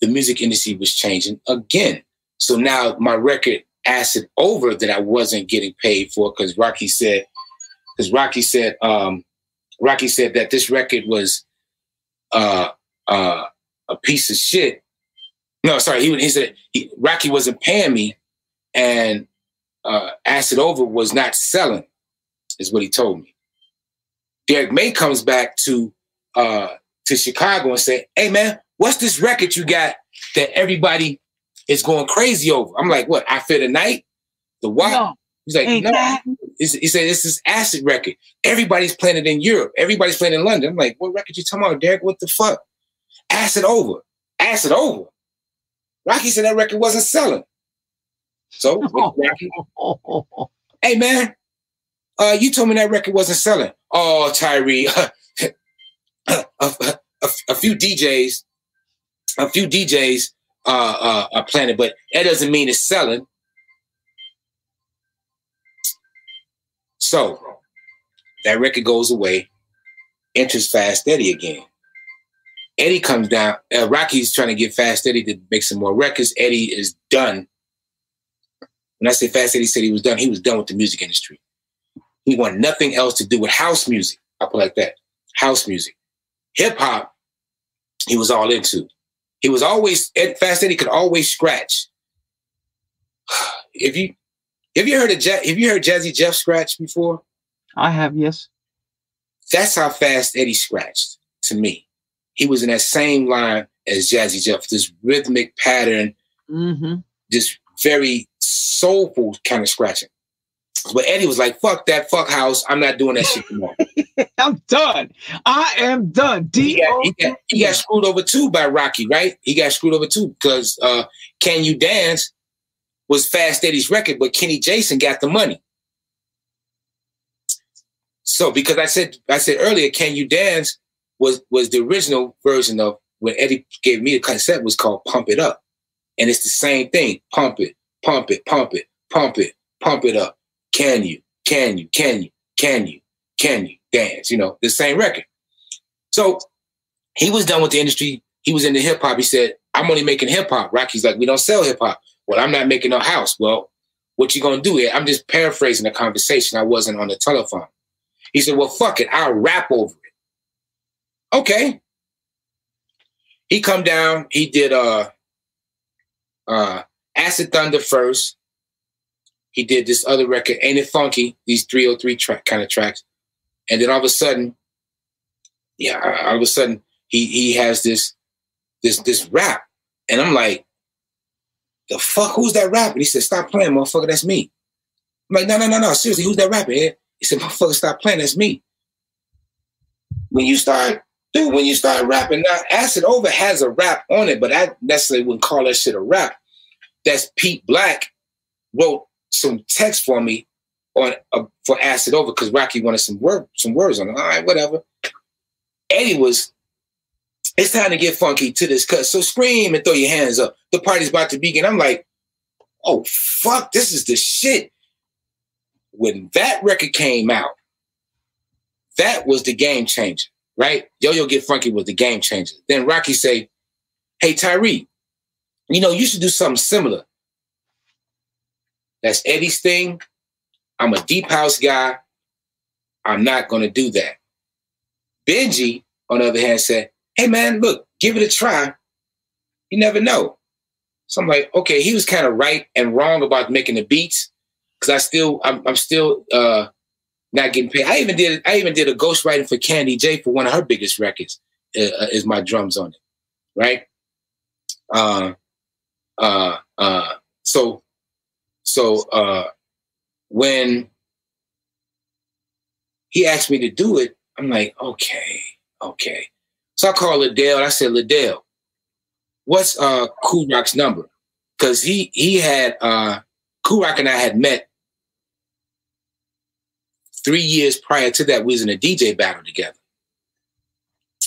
the music industry was changing again. So now my record. Acid over that I wasn't getting paid for because Rocky said, because Rocky said, um, Rocky said that this record was uh, uh, a piece of shit. No, sorry, he, he said he, Rocky wasn't paying me, and uh, Acid Over was not selling, is what he told me. Derek May comes back to uh, to Chicago and said, "Hey man, what's this record you got that everybody?" It's going crazy over. I'm like, what? I Fit a Night? The what? No, he's like, no. That. He said, it's this Acid record. Everybody's playing it in Europe. Everybody's playing it in London. I'm like, what record you talking about, Derek? What the fuck? Acid Over. Acid Over. Rocky said that record wasn't selling. So, Rocky, hey, man, uh, you told me that record wasn't selling. Oh, Tyree, a, a, a, a few D Js, a few D Js, Uh, uh, uh, planet, but that doesn't mean it's selling. So that record goes away. Enters Fast Eddie again. Eddie comes down. Uh, Rocky's trying to get Fast Eddie to make some more records. Eddie is done. When I say Fast Eddie said he was done, he was done with the music industry. He wanted nothing else to do with house music. I put it like that. House music, hip hop. He was all into. He was always, Ed, Fast Eddie could always scratch. If you, have you heard of, ja have you heard Jazzy Jeff scratch before? I have, yes. That's how Fast Eddie scratched to me. He was in that same line as Jazzy Jeff, this rhythmic pattern, mm-hmm. This very soulful kind of scratching. But Eddie was like, fuck that, fuck house. I'm not doing that shit anymore. I'm done. I am done. D he got, he, got, he got screwed over too by Rocky, right? He got screwed over too because uh, Can You Dance was Fast Eddie's record, but Kenny Jason got the money. So because I said I said earlier, Can You Dance was was the original version of when Eddie gave me a concept was called Pump It Up, and it's the same thing: pump it, pump it, pump it, pump it, pump it up. Can you? Can you? Can you? Can you? Can you dance? You know, the same record. So he was done with the industry. He was into hip hop. He said, I'm only making hip hop. Rocky's like, we don't sell hip hop. Well, I'm not making no house. Well, what you gonna do here? I'm just paraphrasing the conversation. I wasn't on the telephone. He said, well, fuck it. I'll rap over it. Okay. He come down. He did uh, uh, Acid Thunder first. he did this other record, Ain't It Funky, these three oh three track kind of tracks. And then all of a sudden, yeah, all of a sudden he he has this this this rap. And I'm like, the fuck, who's that rapper? And he said, stop playing, motherfucker, that's me. I'm like, no, no, no, no, seriously, who's that rapper? Ed? He said, motherfucker, stop playing, that's me. When you start, dude, when you start rapping, now Acid Over has a rap on it, but I necessarily wouldn't call that shit a rap. That's Pete Black wrote some text for me on uh, for Acid Over because Rocky wanted some word, some words on it. All right, whatever. Eddie was, it's time to get funky to this cut. So scream and throw your hands up. The party's about to begin. I'm like, oh, fuck, this is the shit. When that record came out, that was the game changer, right? Yo-Yo Get Funky was the game changer. Then Rocky say, hey, Tyree, you know, you should do something similar. That's Eddie's thing. I'm a deep house guy. I'm not going to do that. Benji, on the other hand, said, hey, man, look, give it a try. You never know. So I'm like, okay, he was kind of right and wrong about making the beats because I still, I'm, I'm still uh, not getting paid. I even did, I even did a ghostwriting for Candy J for one of her biggest records uh, is my drums on it, right? Uh, uh, uh, so, so uh, when he asked me to do it, I'm like, okay, okay. So I called Liddell and I said, Liddell, what's uh, Kool Rock's number? Because he he had, uh, Kool Rock and I had met three years prior to that. We was in a D J battle together.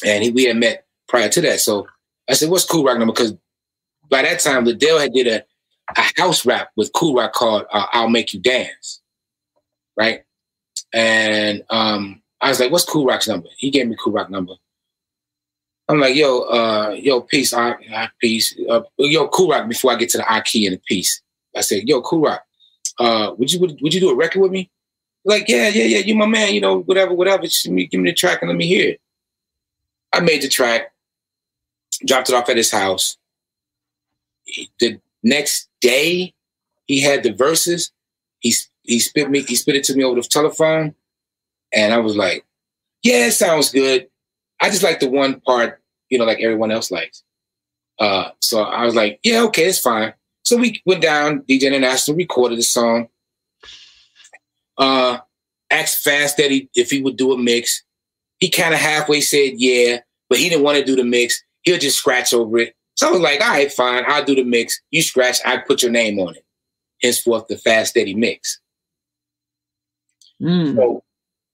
And he, we had met prior to that. So I said, what's Kool Rock number? Because by that time, Liddell had did a, a house rap with Kool Rock called uh, I'll Make You Dance, right? And um, I was like, what's Kool Rock's number? He gave me Kool Rock number. I'm like, yo, uh, yo, peace, I, I, peace. Uh, yo, Kool Rock, before I get to the I key and the peace. I said, yo, Kool Rock, uh, would you would, would you do a record with me? Like, yeah, yeah, yeah, you my man, you know, whatever, whatever. Just give me, give me the track and let me hear it. I made the track, dropped it off at his house. The next day, he had the verses. He he spit me, he spit it to me over the telephone, and I was like, yeah, it sounds good. I just like the one part, you know, like everyone else likes. Uh, so I was like, yeah, okay, it's fine. So we went down, D J International recorded the song. Uh, asked Fast Eddie if he would do a mix. He kind of halfway said yeah, but he didn't want to do the mix. He'll just scratch over it. So I was like, all right, fine, I'll do the mix. You scratch, I put your name on it. Henceforth, the Fast Eddie mix. Mm. So,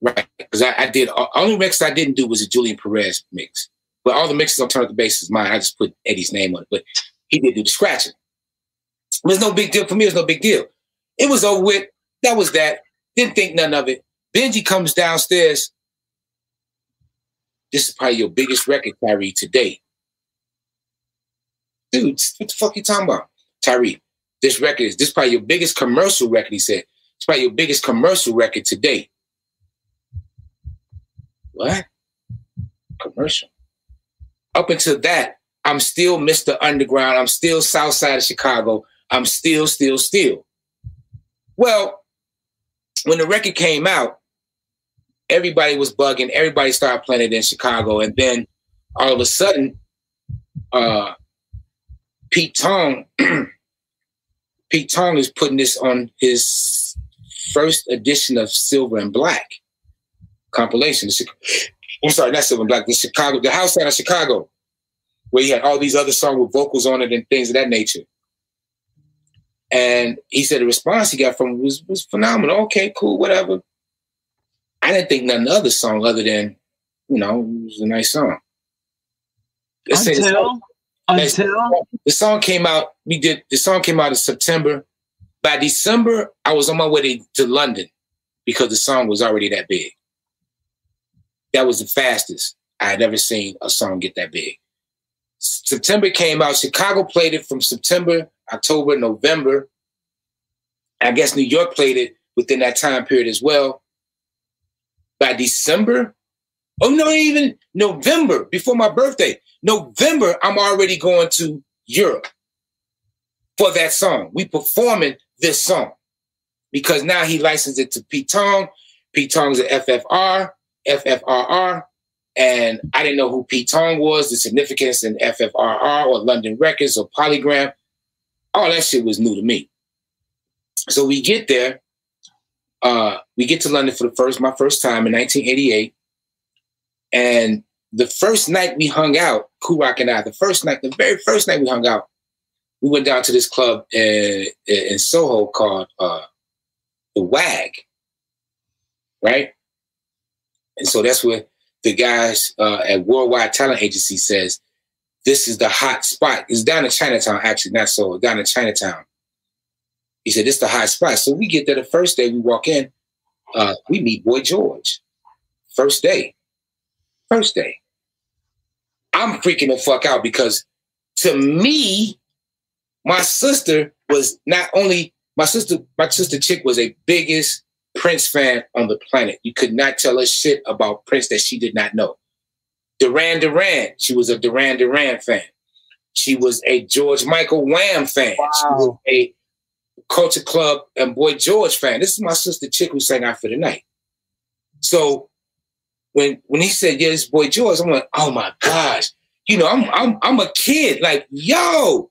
right, because I, I did, all, only mix I didn't do was a Julian Perez mix. But all the mixes on Turn Up the Bass is mine. I just put Eddie's name on it. But he did do the scratching. It was no big deal. For me, it was no big deal. It was over with. That was that. Didn't think none of it. Benji comes downstairs. This is probably your biggest record, Tyree, today. Dude, what the fuck you talking about? Tyree, this record is, this is probably your biggest commercial record, he said. It's probably your biggest commercial record today. What? Commercial. Up until that, I'm still Mister Underground. I'm still South Side of Chicago. I'm still, still, still. Well, when the record came out, everybody was bugging. Everybody started playing it in Chicago. And then all of a sudden, uh, Pete Tong, Pete Tong is putting this on his first edition of Silver and Black compilation. I'm sorry, not Silver and Black. The Chicago, the House Time of Chicago, where he had all these other songs with vocals on it and things of that nature. And he said the response he got from him was, was phenomenal. Okay, cool, whatever. I didn't think nothing of the song other than, you know, it was a nice song. Let's until, say the song, until the song came out, we did the song came out in September. By December, I was on my way to, to London because the song was already that big. That was the fastest I had ever seen a song get that big. September came out. Chicago played it from September, October, November. I guess New York played it within that time period as well. By December, oh, no, even November, before my birthday, November, I'm already going to Europe for that song. We performing this song. because now he licensed it to Pete Tong. Pete Tong's at F F R, F F R R, and I didn't know who Pete Tong was, the significance in F F R R or London Records or Polygram. All that shit was new to me. So we get there. Uh, we get to London for the first, my first time in nineteen eighty-eight. And the first night we hung out, Kurok and I, the first night, the very first night we hung out, we went down to this club in, in Soho called uh, The Wag, right? And so that's where the guys uh, at Worldwide Talent Agency says, this is the hot spot. It's down in Chinatown, actually, not Soho, down in Chinatown. He said, this is the hot spot. So we get there the first day we walk in, uh, we meet Boy George. First day. First day. I'm freaking the fuck out because to me, my sister was not only, my sister, my sister Chick was a biggest Prince fan on the planet. You could not tell her shit about Prince that she did not know. Duran Duran, she was a Duran Duran fan. She was a George Michael Wham fan. Wow. She was a Culture Club and Boy George fan. This is my sister Chick who sang Out for the Night. So when when he said, yeah, it's Boy George, I'm like, oh my gosh. You know, I'm I'm I'm a kid. Like, yo,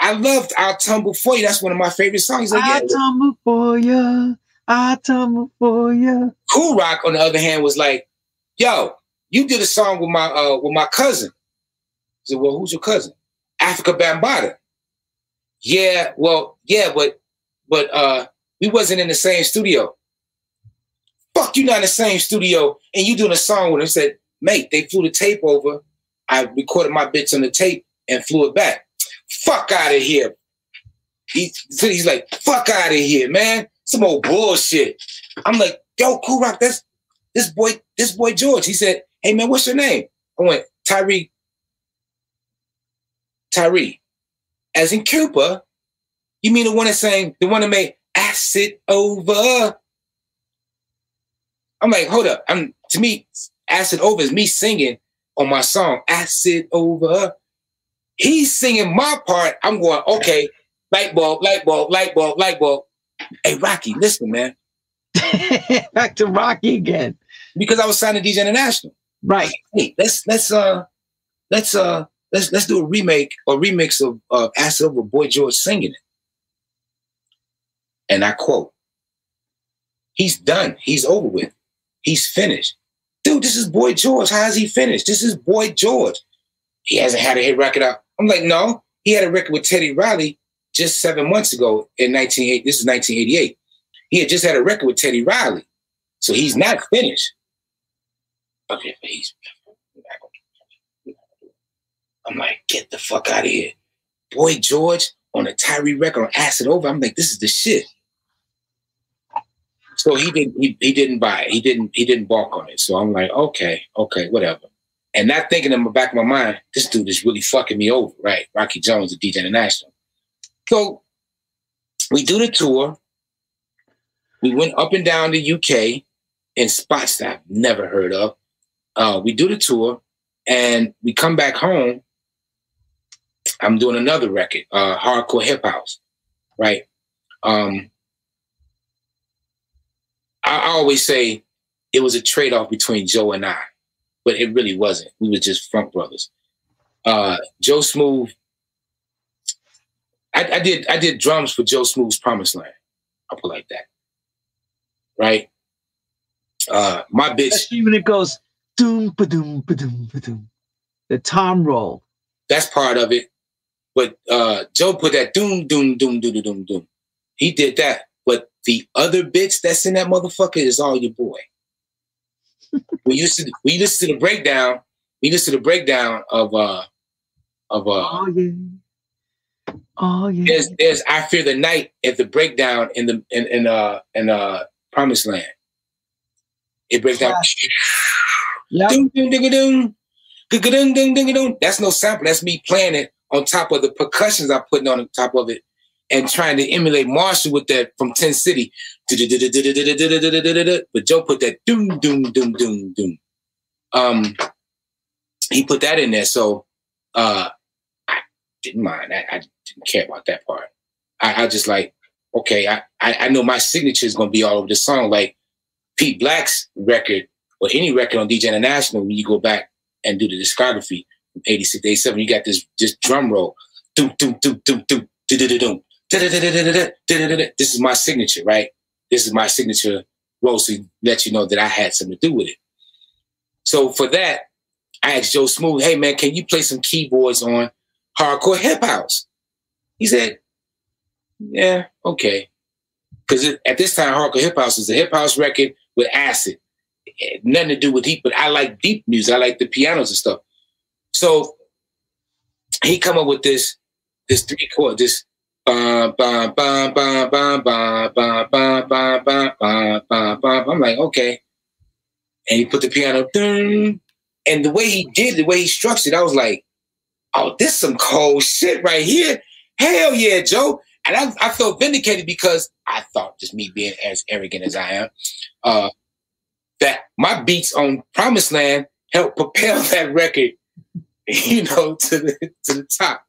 I loved I'll Tumble For You. That's one of my favorite songs. Like, yeah. I tumble for you. I tumble for you. Kurok, on the other hand, was like, yo, you did a song with my uh with my cousin. I said, well, who's your cousin? Afrika Bambaataa. Yeah, well, yeah, but but uh we wasn't in the same studio. Fuck, you not in the same studio and you doing a song with him. I said, mate, they flew the tape over. I recorded my bits on the tape and flew it back. Fuck out of here. He, so he's like, fuck out of here, man. Some old bullshit. I'm like, yo, Kurok, that's this boy, this boy George. He said, hey man, what's your name? I went, Tyree. Tyree. As in Cooper, you mean the one that sang, the one that made Acid Over? I'm like, hold up. I'm to me, Acid Over is me singing on my song, Acid Over. He's singing my part. I'm going, okay, light bulb, light bulb, light bulb, light bulb. Hey, Rocky, listen, man. Back to Rocky again. Because I was signed to D J International. Right. Hey, let's let's uh let's uh Let's let's do a remake or remix of uh, Acid Over, Boy George singing it. And I quote, he's done. He's over with. He's finished. Dude, this is Boy George. How is he finished? This is Boy George. He hasn't had a hit record out. I'm like, no. He had a record with Teddy Riley just seven months ago in nineteen eighty. This is nineteen eighty-eight. He had just had a record with Teddy Riley. So he's not finished. Okay, but he's... I'm like, get the fuck out of here. Boy George on a Tyree record on Acid Over. I'm like, this is the shit. So he didn't he, he didn't buy it. He didn't he didn't balk on it. So I'm like, okay, okay, whatever. And not thinking in the back of my mind, this dude is really fucking me over, right? Rocky Jones at D J International. So we do the tour. We went up and down the U K in spots that I've never heard of. Uh, we do the tour and we come back home. I'm doing another record, uh, Hardcore Hip House, right? Um, I always say it was a trade-off between Joe and I, but it really wasn't. We were just funk brothers. Uh, Joe Smooth, I, I did I did drums for Joe Smooth's Promised Land. I'll put it like that, right? Uh, my bitch... Especially when it goes, doom, ba-doom, ba-doom, ba-doom. The tom roll. That's part of it. But uh, Joe put that doom, doom, doom, doom, doom, doom. He did that. But the other bits that's in that motherfucker is all your boy. we used to we listen to the breakdown. We listen to the breakdown of uh of uh oh, yeah. Oh yeah. There's there's I Fear the Night at the breakdown in the in, in uh in uh Promised Land. It breaks down. Yep. Doom, doom, doom, doom. That's no sample. That's me playing it on top of the percussions I'm putting on top of it and trying to emulate Marshall with that from Tin City. But Joe put that doom, doom, doom, doom, doom. Um, he put that in there. So uh, I didn't mind. I, I didn't care about that part. I, I just like, okay, I, I, I know my signature is going to be all over the song. Like Pete Black's record or any record on D J International, when you go back and do the discography from eighty-six to eighty-seven, you got this, this drum roll. Doom, doom, doom, doom, doom, do, do, do, do. This is my signature, right? This is my signature role, so you let you know that I had something to do with it. So for that, I asked Joe Smooth, hey, man, can you play some keyboards on Hardcore Hip House? He said, yeah, okay. Because at this time, Hardcore Hip House is a hip house record with acid. Nothing to do with deep, but I like deep music. I like the pianos and stuff. So he come up with this, this three chord, this bum, bum, bum, bum, bum, bum, bum, bum, bum, bum, bum, bum. I'm like, okay. And he put the piano, dun. And the way he did, the way he structured, I was like, oh, this some cold shit right here. Hell yeah, Joe. And I, I felt vindicated because I thought, just me being as arrogant as I am, uh, that my beats on Promised Land helped propel that record, you know, to the, to the top.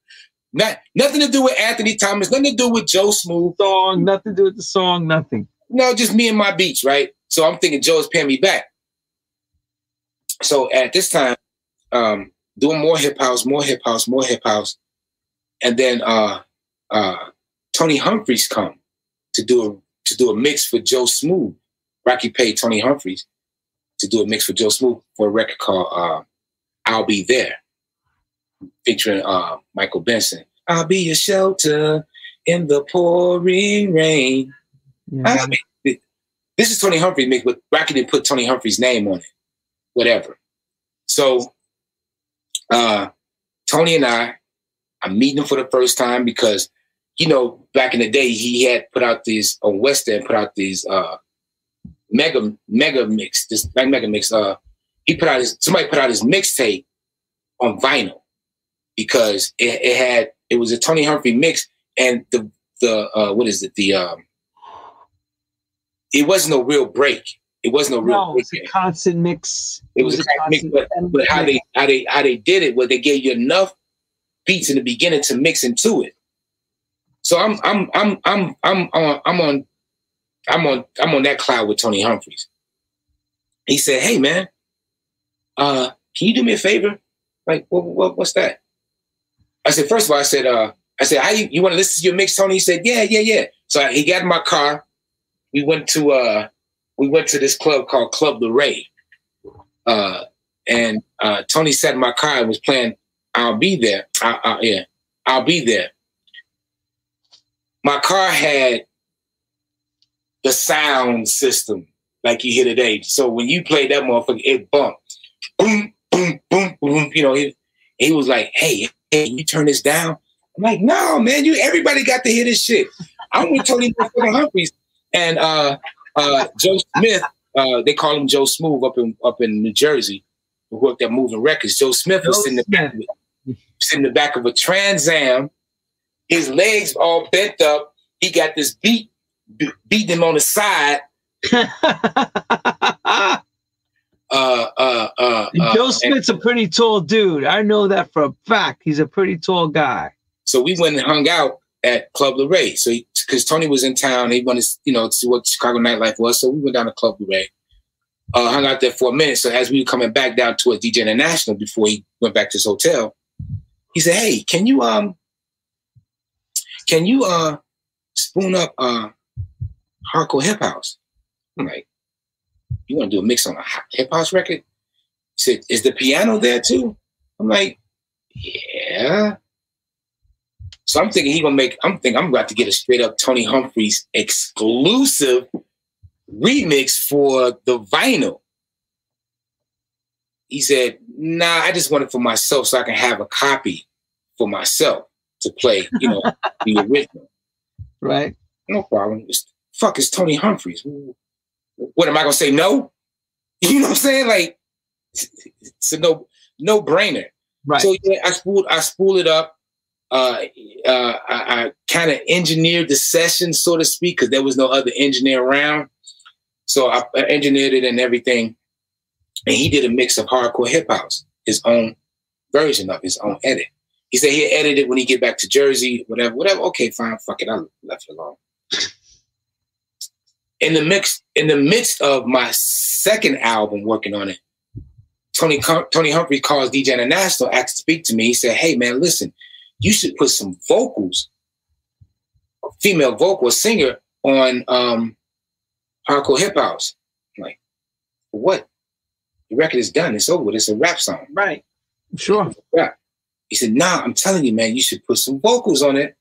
Not, nothing to do with Anthony Thomas, nothing to do with Joe Smooth. Song, nothing to do with the song, nothing. No, just me and my beats, right? So I'm thinking Joe's paying me back. So at this time, um, doing more hip house, more hip house, more hip house. And then uh, uh, Tony Humphries come to do a, to do a mix for Joe Smooth. Rocky paid Tony Humphries to do a mix for Joe Smooth for a record called uh, I'll Be There, featuring uh, Michael Benson. I'll be your shelter in the pouring rain. Yeah. I mean, this is Tony Humphries mix, but Rocky didn't put Tony Humphries' name on it. Whatever. So uh, Tony and I, I'm meeting him for the first time because, you know, back in the day, he had put out these, on West End, put out these uh, mega, mega mix, this like mega mix. Uh, he put out his, somebody put out his mixtape on vinyl because it, it had, it was a Tony Humphrey mix and the, the uh, what is it? The, um, it wasn't a real break. It wasn't a real. No, it was a constant mix. It was, it was a constant mix, but, but how they how they how they did it was they gave you enough beats in the beginning to mix into it. So I'm I'm I'm I'm I'm on I'm on I'm on I'm on that cloud with Tony Humphries. He said, "Hey man, uh, can you do me a favor? Like, what, what what's that?" I said, first of all, I said, uh, I said, "How you you want to listen to your mix, Tony?" He said, "Yeah, yeah, yeah." So he got in my car. We went to. Uh, We went to this club called Club LeRay. Uh, and uh, Tony sat in my car and was playing I'll Be There. I, I, yeah, I'll Be There. My car had the sound system like you hear today. So when you played that motherfucker, it bumped. Boom, boom, boom, boom. You know, he, he was like, hey, hey, you turn this down? I'm like, no, man, you everybody got to hear this shit. I'm with Tony Humphries. And... Uh, Uh, Joe Smith, uh, they call him Joe Smooth up in up in New Jersey, who worked at Moving Records. Joe Smith was sitting in the back of, sitting in the back of a Trans Am, his legs all bent up. He got this beat b beating him on the side. uh, uh, uh, uh, Joe Smith's and, a pretty tall dude. I know that for a fact. He's a pretty tall guy. So we went and hung out at Club LeRay. So he, because Tony was in town, he wanted, you know, to see what Chicago nightlife was. So we went down to Club LeRay, uh, hung out there for a minute. So as we were coming back down towards D J International before he went back to his hotel, he said, "Hey, can you um, can you uh, spoon up uh, Hardcore Hip House?" I'm like, "You want to do a mix on a hip house record?" He said, "Is the piano there too?" I'm like, "Yeah." So I'm thinking he gonna make. I'm thinking I'm about to get a straight up Tony Humphries exclusive remix for the vinyl. He said, "Nah, I just want it for myself, so I can have a copy for myself to play. You know, the original." Right. No problem. It's, fuck, it's Tony Humphries. What am I gonna say? No. You know what I'm saying? Like, it's a no, no brainer. Right. So yeah, I spooled, I spooled it up. Uh, uh, I, I kind of engineered the session, so to speak, because there was no other engineer around. So I, I engineered it and everything. And he did a mix of Hardcore Hip House, his own version of his own edit. He said he'll edit it when he get back to Jersey, whatever, whatever. Okay, fine, fuck it. I left it alone. in the mix, in the midst of my second album working on it, Tony Tony Humphries calls D J International, asked to speak to me. He said, "Hey man, listen, you should put some vocals, a female vocal, a singer on um, Hardcore Hip House." I'm like, what? The record is done. It's over with. It's a rap song, right? Sure. Yeah. He said, "Nah, I'm telling you, man, you should put some vocals on it."